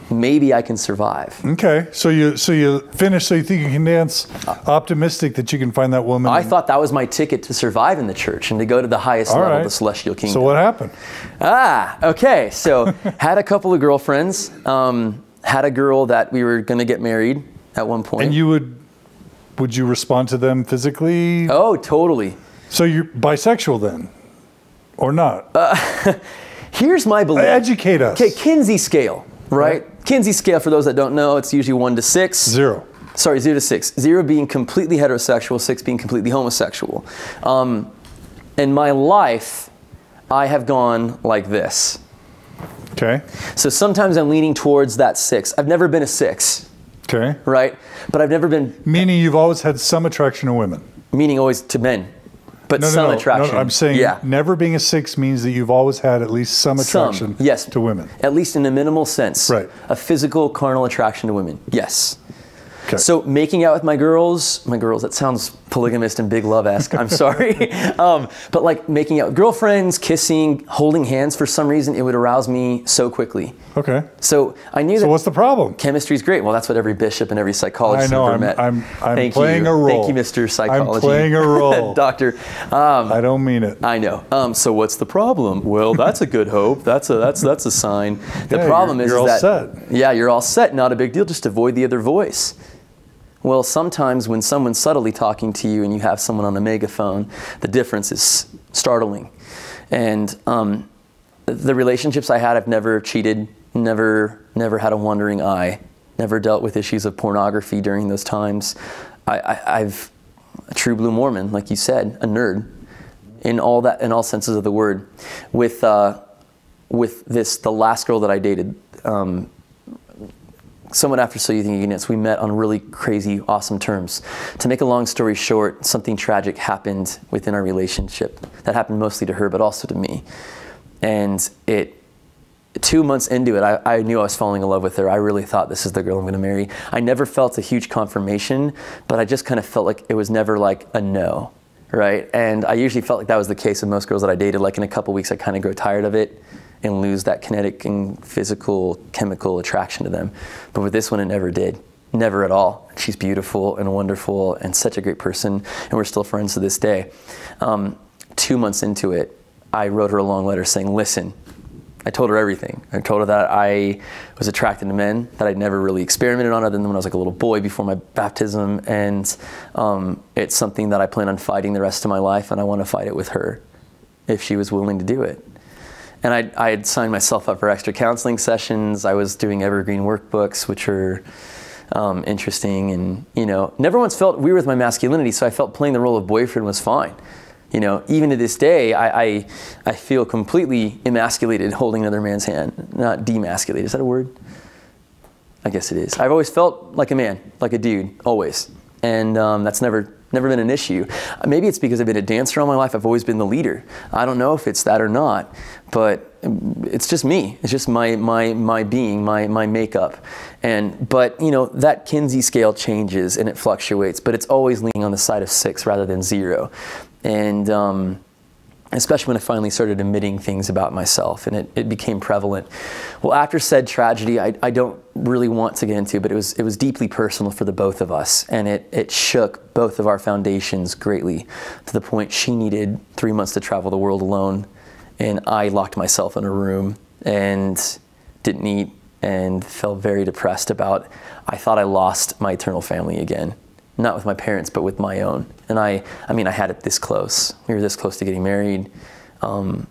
maybe I can survive. Okay, so you finish So You Think You Can Dance, optimistic that you can find that woman. I thought that was my ticket to survive in the church and to go to the highest level, the Celestial kingdom. So what happened? Okay, so had a couple of girlfriends, had a girl that we were gonna get married at one point. And you would you respond to them physically? Oh, totally. So you're bisexual then, or not? Here's my belief. Educate us. Okay, Kinsey scale, right? Kinsey scale, for those that don't know, it's usually 1 to 6. 0 to 6. 0 being completely heterosexual, 6 being completely homosexual. In my life, I have gone like this. Okay. So sometimes I'm leaning towards that 6. I've never been a 6. Okay. Right? But I've never been... Meaning you've always had some attraction to women. Meaning always to men. But no, some attraction. No, I'm saying never being a 6 means that you've always had at least some attraction to women. At least in a minimal sense. Right. A physical, carnal attraction to women. Yes. Okay. So making out with my girls, that sounds polygamist and big love-esque, I'm sorry. But like making out with girlfriends, kissing, holding hands, for some reason, it would arouse me so quickly. Okay. So I knew that. So what's the problem? Chemistry's great. Well, that's what every bishop and every psychologist I've ever met. I'm playing a role. Thank you, Mr. Psychology. I'm playing a role. Doctor. I don't mean it. I know. So what's the problem? Well, that's a good hope. That's a sign. The problem is that you're all set. Yeah, you're all set. Not a big deal. Just avoid the other voice. Well, sometimes when someone's subtly talking to you and you have someone on a megaphone, the difference is startling. And the relationships I had, I've never cheated, never had a wandering eye, never dealt with issues of pornography during those times. I've a true blue Mormon, like you said, a nerd in all that, in all senses of the word. With the last girl that I dated, Someone after So You Think You Can Dance, we met on really crazy, awesome terms. To make a long story short, something tragic happened within our relationship. That happened mostly to her, but also to me. And 2 months into it, I knew I was falling in love with her. I really thought, this is the girl I'm gonna marry. I never felt a huge confirmation, but I just kind of felt like it was never like a no, right? And I usually felt like that was the case with most girls that I dated. Like in a couple weeks, I kind of grow tired of it and lose that kinetic and physical, chemical attraction to them. But with this one, it never did. Never at all. She's beautiful and wonderful and such a great person, and we're still friends to this day. 2 months into it, I wrote her a long letter saying, listen, I told her everything. I told her that I was attracted to men, that I'd never really experimented on other than when I was like a little boy before my baptism, and it's something that I plan on fighting the rest of my life, and I want to fight it with her if she was willing to do it. And I had signed myself up for extra counseling sessions. I was doing evergreen workbooks, which are interesting. And, you know, never once felt weird with my masculinity, so I felt playing the role of boyfriend was fine. You know, even to this day, I feel completely emasculated holding another man's hand. Not demasculated, is that a word? I guess it is. I've always felt like a man, like a dude, always. And that's never been an issue. Maybe it's because I've been a dancer all my life. I've always been the leader. I don't know if it's that or not, but it's just me. It's just my being, my makeup. And, but you know, that Kinsey scale changes and it fluctuates, but it's always leaning on the side of 6 rather than 0. And especially when I finally started admitting things about myself and it became prevalent. Well, after said tragedy, I don't really want to get into, but it was deeply personal for the both of us. And it shook both of our foundations greatly to the point she needed 3 months to travel the world alone. And I locked myself in a room and didn't eat and felt very depressed about, I thought I lost my eternal family again. Not with my parents, but with my own. And I mean, I had it this close. We were this close to getting married. And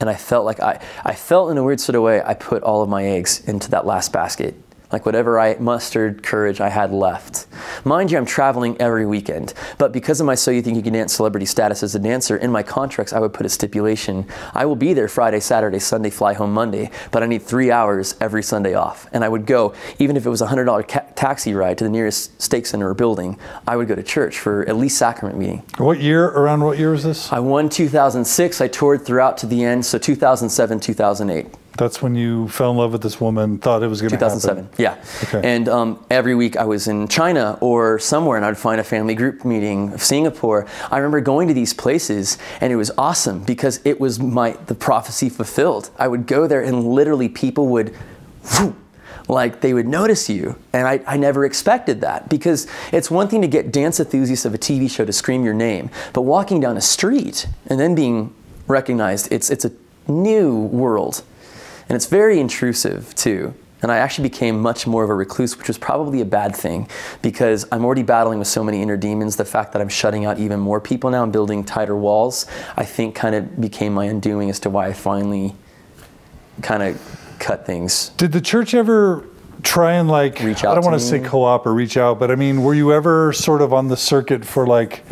I felt like, I felt in a weird sort of way, I put all of my eggs into that last basket. Like whatever I mustered courage I had left. Mind you, I'm traveling every weekend, but because of my So You Think You Can Dance celebrity status as a dancer, in my contracts I would put a stipulation. I will be there Friday, Saturday, Sunday, fly home Monday, but I need 3 hours every Sunday off. And I would go, even if it was a $100 taxi ride to the nearest stake center or building, I would go to church for at least sacrament meeting. What year, around what year was this? I won 2006, I toured throughout to the end, so 2007, 2008. That's when you fell in love with this woman, thought it was going to happen. 2007, yeah. Okay. And every week I was in China or somewhere, and I'd find a family group meeting of Singapore. I remember going to these places, and it was awesome because it was the prophecy fulfilled. I would go there, and literally people would, whoo, like they would notice you. And I never expected that, because it's one thing to get dance enthusiasts of a TV show to scream your name, but walking down a street and then being recognized, it's a new world. And it's very intrusive too. And I actually became much more of a recluse, which was probably a bad thing because I'm already battling with so many inner demons. The fact that I'm shutting out even more people now and building tighter walls, I think kind of became my undoing as to why I finally kind of cut things. Did the church ever try and like, reach out? I don't want to say co-op or reach out, but I mean, were you ever sort of on the circuit for like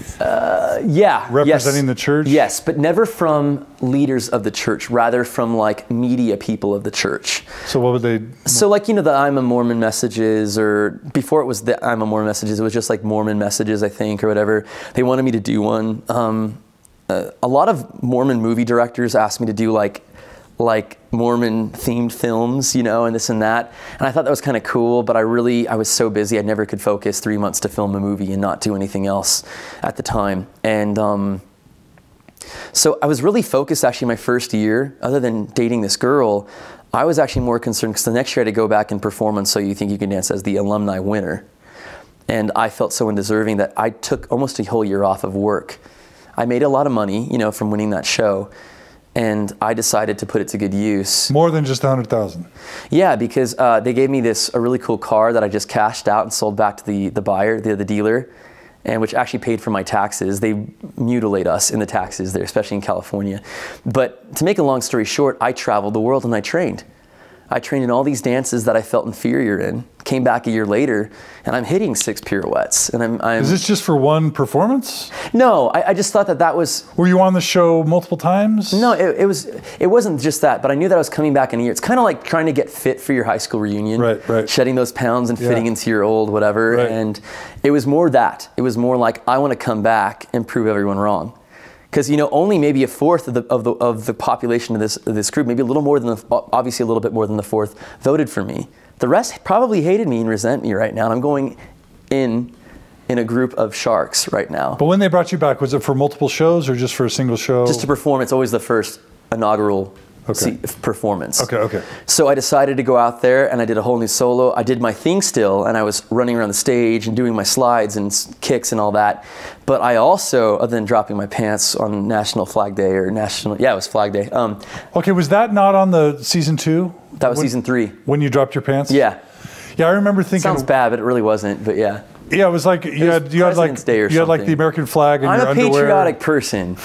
yeah, representing the church? Yes, but never from leaders of the church, rather from like media people of the church. So what would they? So like, you know, the I'm a Mormon messages, or before it was the I'm a Mormon messages, it was just like Mormon messages, I think, or whatever. They wanted me to do one. A lot of Mormon movie directors asked me to do like Mormon themed films, you know, and this and that. And I thought that was kind of cool, but I was so busy, I never could focus 3 months to film a movie and not do anything else at the time. And so I was really focused actually my first year, other than dating this girl, I was actually more concerned because the next year I had to go back and perform on So You Think You Can Dance as the alumni winner. And I felt so undeserving that I took almost a whole year off of work. I made a lot of money, you know, from winning that show. And I decided to put it to good use. More than just 100,000. Yeah, because they gave me a really cool car that I just cashed out and sold back to the buyer, the dealer, and which actually paid for my taxes. They mutilate us in the taxes there, especially in California. But to make a long story short, I traveled the world and I trained. I trained in all these dances that I felt inferior in, came back a year later and I'm hitting 6 pirouettes. And I'm Is this just for one performance? No, I just thought that that was... Were you on the show multiple times? No, it wasn't just that, but I knew that I was coming back in a year. It's kind of like trying to get fit for your high school reunion. Right, right. Shedding those pounds and fitting into your old whatever. Right. And it was more that. It was more like, I want to come back and prove everyone wrong. Because, you know, only maybe a fourth of the population of this group, maybe a little more than obviously a little bit more than the fourth, voted for me. The rest probably hated me and resent me right now. And I'm going in a group of sharks right now. But when they brought you back, was it for multiple shows or just for a single show? Just to perform. It's always the first inaugural performance. Okay, okay. So I decided to go out there and I did a whole new solo. I did my thing still, and I was running around the stage and doing my slides and kicks and all that. But I also, other than dropping my pants on National Flag Day or National, yeah, it was Flag Day. Okay, was that not on the season 2? That was season 3. When you dropped your pants? Yeah. Yeah, I remember thinking. Sounds bad, but it really wasn't. But yeah. Yeah, it was like you had like the American flag in your underwear. I'm a patriotic person.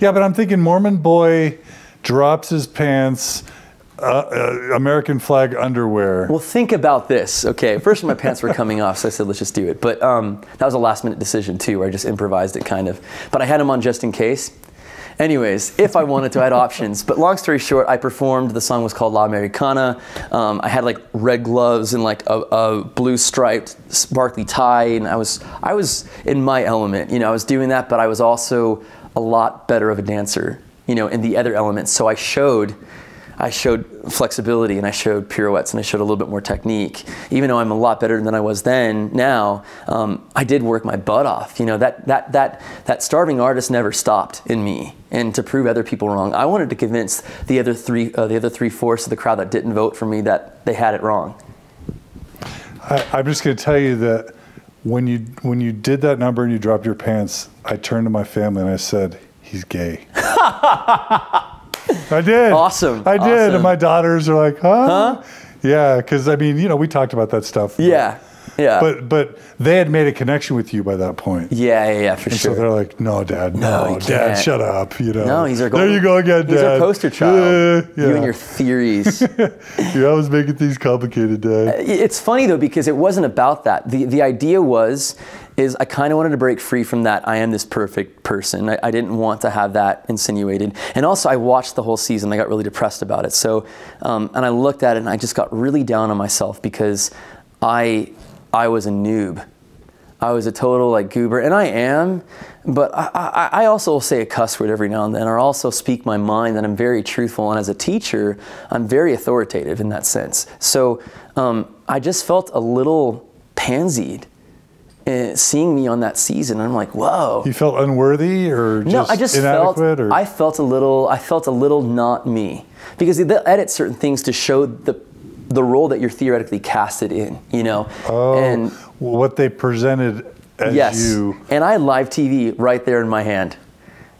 Yeah, but I'm thinking Mormon boy. Drops his pants, American flag underwear. Well, think about this. Okay, first my pants were coming off, so I said, let's just do it. But that was a last-minute decision, too, where I just improvised it, kind of. But I had them on just in case. Anyways, if I wanted to, I had options. But long story short, I performed. The song was called La Americana. I had, like, red gloves and, like, a blue-striped sparkly tie. And I was in my element. You know, I was doing that, but I was also a lot better of a dancer, you know, in the other elements. So I showed flexibility, and I showed pirouettes, and I showed a little bit more technique. Even though I'm a lot better than I was then, now, I did work my butt off. You know, that starving artist never stopped in me. And to prove other people wrong, I wanted to convince the other three-fourths of the crowd that didn't vote for me that they had it wrong. I'm just going to tell you that when you did that number and you dropped your pants, I turned to my family and I said, he's gay. I did. Awesome. I did. Awesome. And my daughters are like, huh? Yeah, because, I mean, you know, we talked about that stuff. Yeah. Yeah. But they had made a connection with you by that point. Yeah, yeah, yeah, for sure. So they're like, no, Dad, no, Dad, shut up, you know. No, he's our golden, there you go again, Dad. He's our poster child. Yeah. You and your theories. You're always making things complicated, Dad. It's funny, though, because it wasn't about that. The idea was... is I kind of wanted to break free from that I am this perfect person. I didn't want to have that insinuated. And also I watched the whole season. I got really depressed about it. So, and I looked at it and I just got really down on myself because I was a noob. I was a total like goober, and I am, but I also say a cuss word every now and then, or also speak my mind, and I'm very truthful. And as a teacher, I'm very authoritative in that sense. So I just felt a little pansied. Seeing me on that season, I'm like, whoa. You felt unworthy, or just inadequate, or? I felt a little not me, because they'll edit certain things to show the role that you're theoretically casted in, you know. Oh, and what they presented as you. Yes, and I had live TV right there in my hand,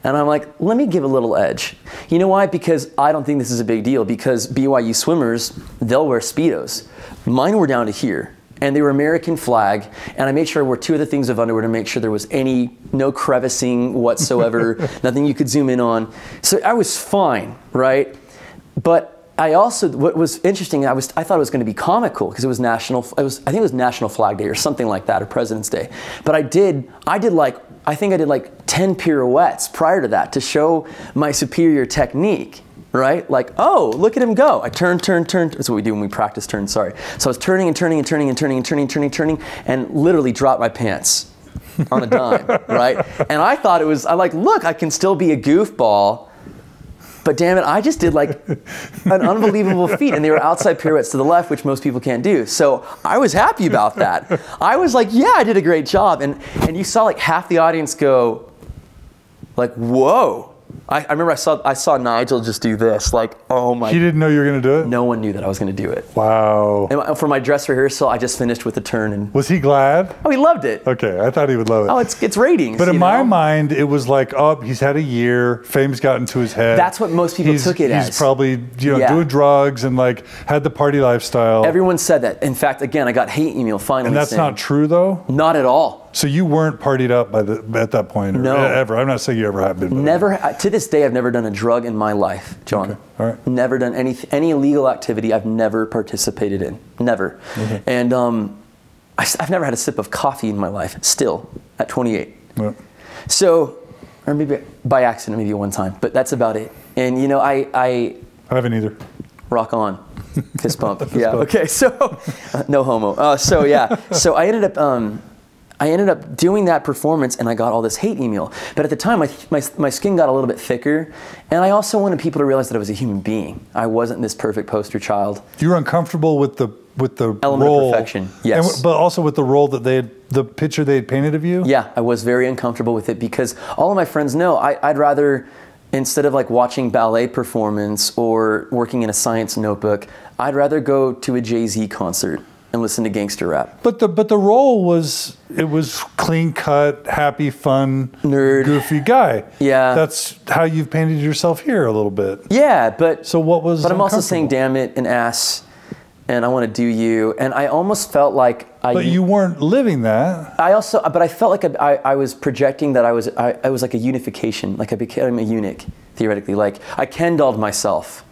and I'm like, let me give a little edge. You know why? Because I don't think this is a big deal. Because BYU swimmers, they'll wear Speedos. Mine were down to here. And they were American flag, and I made sure I wore 2 other things of underwear to make sure there was no crevicing whatsoever, nothing you could zoom in on. So I was fine, right? But I also, what was interesting, I thought it was going to be comical because it was I think it was National Flag Day or something like that, or President's Day. But I think I did like 10 pirouettes prior to that to show my superior technique. Right? Like, oh, look at him go. I turned. That's what we do when we practice turn, sorry. So I was turning and turning and turning and turning and turning and turning and turning and literally dropped my pants on a dime, right? And I thought it was, I'm like, look, I can still be a goofball, but damn it, I just did like an unbelievable feat, and they were outside pirouettes to the left, which most people can't do. So I was happy about that. I was like, yeah, I did a great job. And you saw like half the audience go like, whoa. I remember I saw Nigel just do this, like, oh my. He didn't know you were going to do it? No one knew that I was going to do it. Wow. And for my dress rehearsal, I just finished with the turn. And was he glad? Oh, he loved it. Okay, I thought he would love it. Oh, it's ratings. But in my mind, it was like, oh, he's had a year, fame's gotten to his head. That's what most people took it as. He's probably, you know, doing drugs and like had the party lifestyle. Everyone said that. In fact, again, I got hate email finally. And that's not true though? Not at all. So you weren't partied up by the, at that point? Or no. Ever? I'm not saying you ever have been. Never. To this day, I've never done a drug in my life, John. Okay. All right. Never done any illegal activity I've never participated in. Never. Okay. And I've never had a sip of coffee in my life, still, at 28. Yeah. So, or maybe by accident, maybe one time, but that's about it. And, you know, I haven't either. Rock on. Fist pump. Yeah. Okay. So, no homo. So, yeah. So I ended up doing that performance, and I got all this hate email. But at the time, my skin got a little bit thicker, and I also wanted people to realize that I was a human being. I wasn't this perfect poster child. You were uncomfortable with the element role of perfection, yes, and, but also with the role that they had, the picture they had painted of you. Yeah, I was very uncomfortable with it because all of my friends know I'd rather, instead of like watching ballet performance or working in a science notebook, I'd rather go to a Jay-Z concert and listen to gangster rap. But the role was, it was clean cut, happy, fun, nerd, goofy guy. Yeah, that's how you've painted yourself here a little bit. Yeah, but so what was? But I'm also saying, damn it, an ass, and I want to do you. And I almost felt like I. But you weren't living that. I also, but I felt like I was projecting that I was like a unification, like I became a eunuch theoretically. Like I Kendalled myself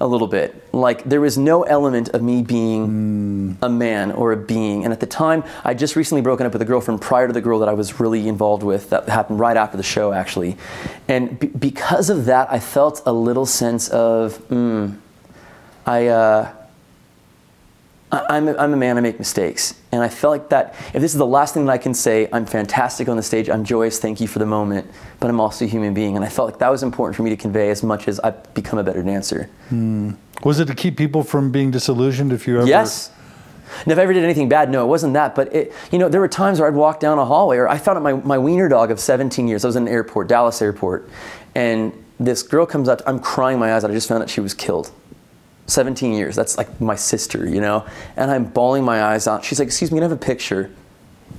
a little bit. Like there was no element of me being a man or a being. And at the time, I'd just recently broken up with a girlfriend prior to the girl that I was really involved with. That happened right after the show, actually. And because of that, I felt a little sense of, I'm a man, I make mistakes. And I felt like that, if this is the last thing that I can say, I'm fantastic on the stage, I'm joyous, thank you for the moment, but I'm also a human being. And I felt like that was important for me to convey as much as I've become a better dancer. Was it to keep people from being disillusioned if you ever? Yes. And if I ever did anything bad, no, it wasn't that. But, it, you know, there were times where I'd walk down a hallway, or I found out my wiener dog of 17 years, I was in an airport, Dallas airport, and this girl comes out, I'm crying my eyes out, I just found out she was killed. 17 years, that's like my sister, you know? And I'm bawling my eyes out. She's like, excuse me, can I have a picture?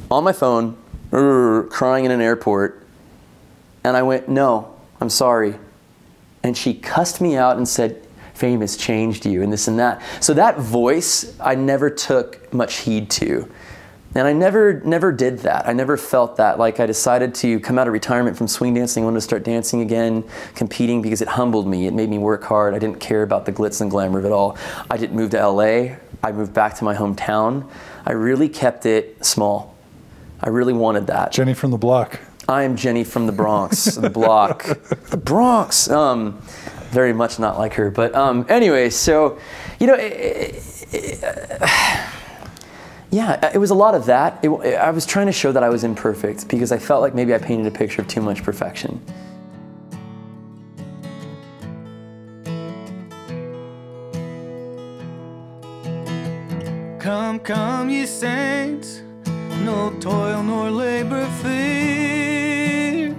On my phone, crying in an airport. And I went, no, I'm sorry. And she cussed me out and said, fame has changed you and this and that. So that voice, I never took much heed to. And I never did that. I never felt that. Like I decided to come out of retirement from swing dancing, wanted to start dancing again, competing, because it humbled me. It made me work hard. I didn't care about the glitz and glamour of it all. I didn't move to LA. I moved back to my hometown. I really kept it small. I really wanted that. Jenny from the block. I am Jenny from the Bronx, the block, the Bronx. Very much not like her, but anyway, so, you know, yeah, it was a lot of that. I was trying to show that I was imperfect because I felt like maybe I painted a picture of too much perfection. Come, come, ye saints, no toil nor labor fear,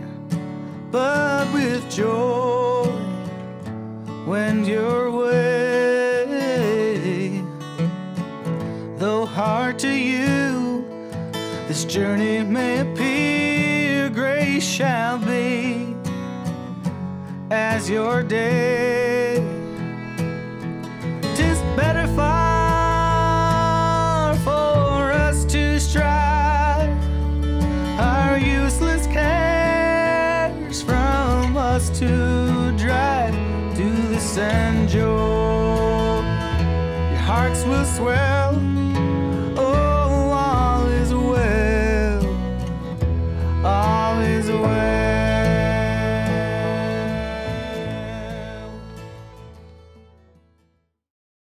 but with joy wend your way. Though hard to you this journey may appear, grace shall be as your day. 'Tis better far for us to strive, our useless cares from us to drive. Do this and joy, your hearts will swell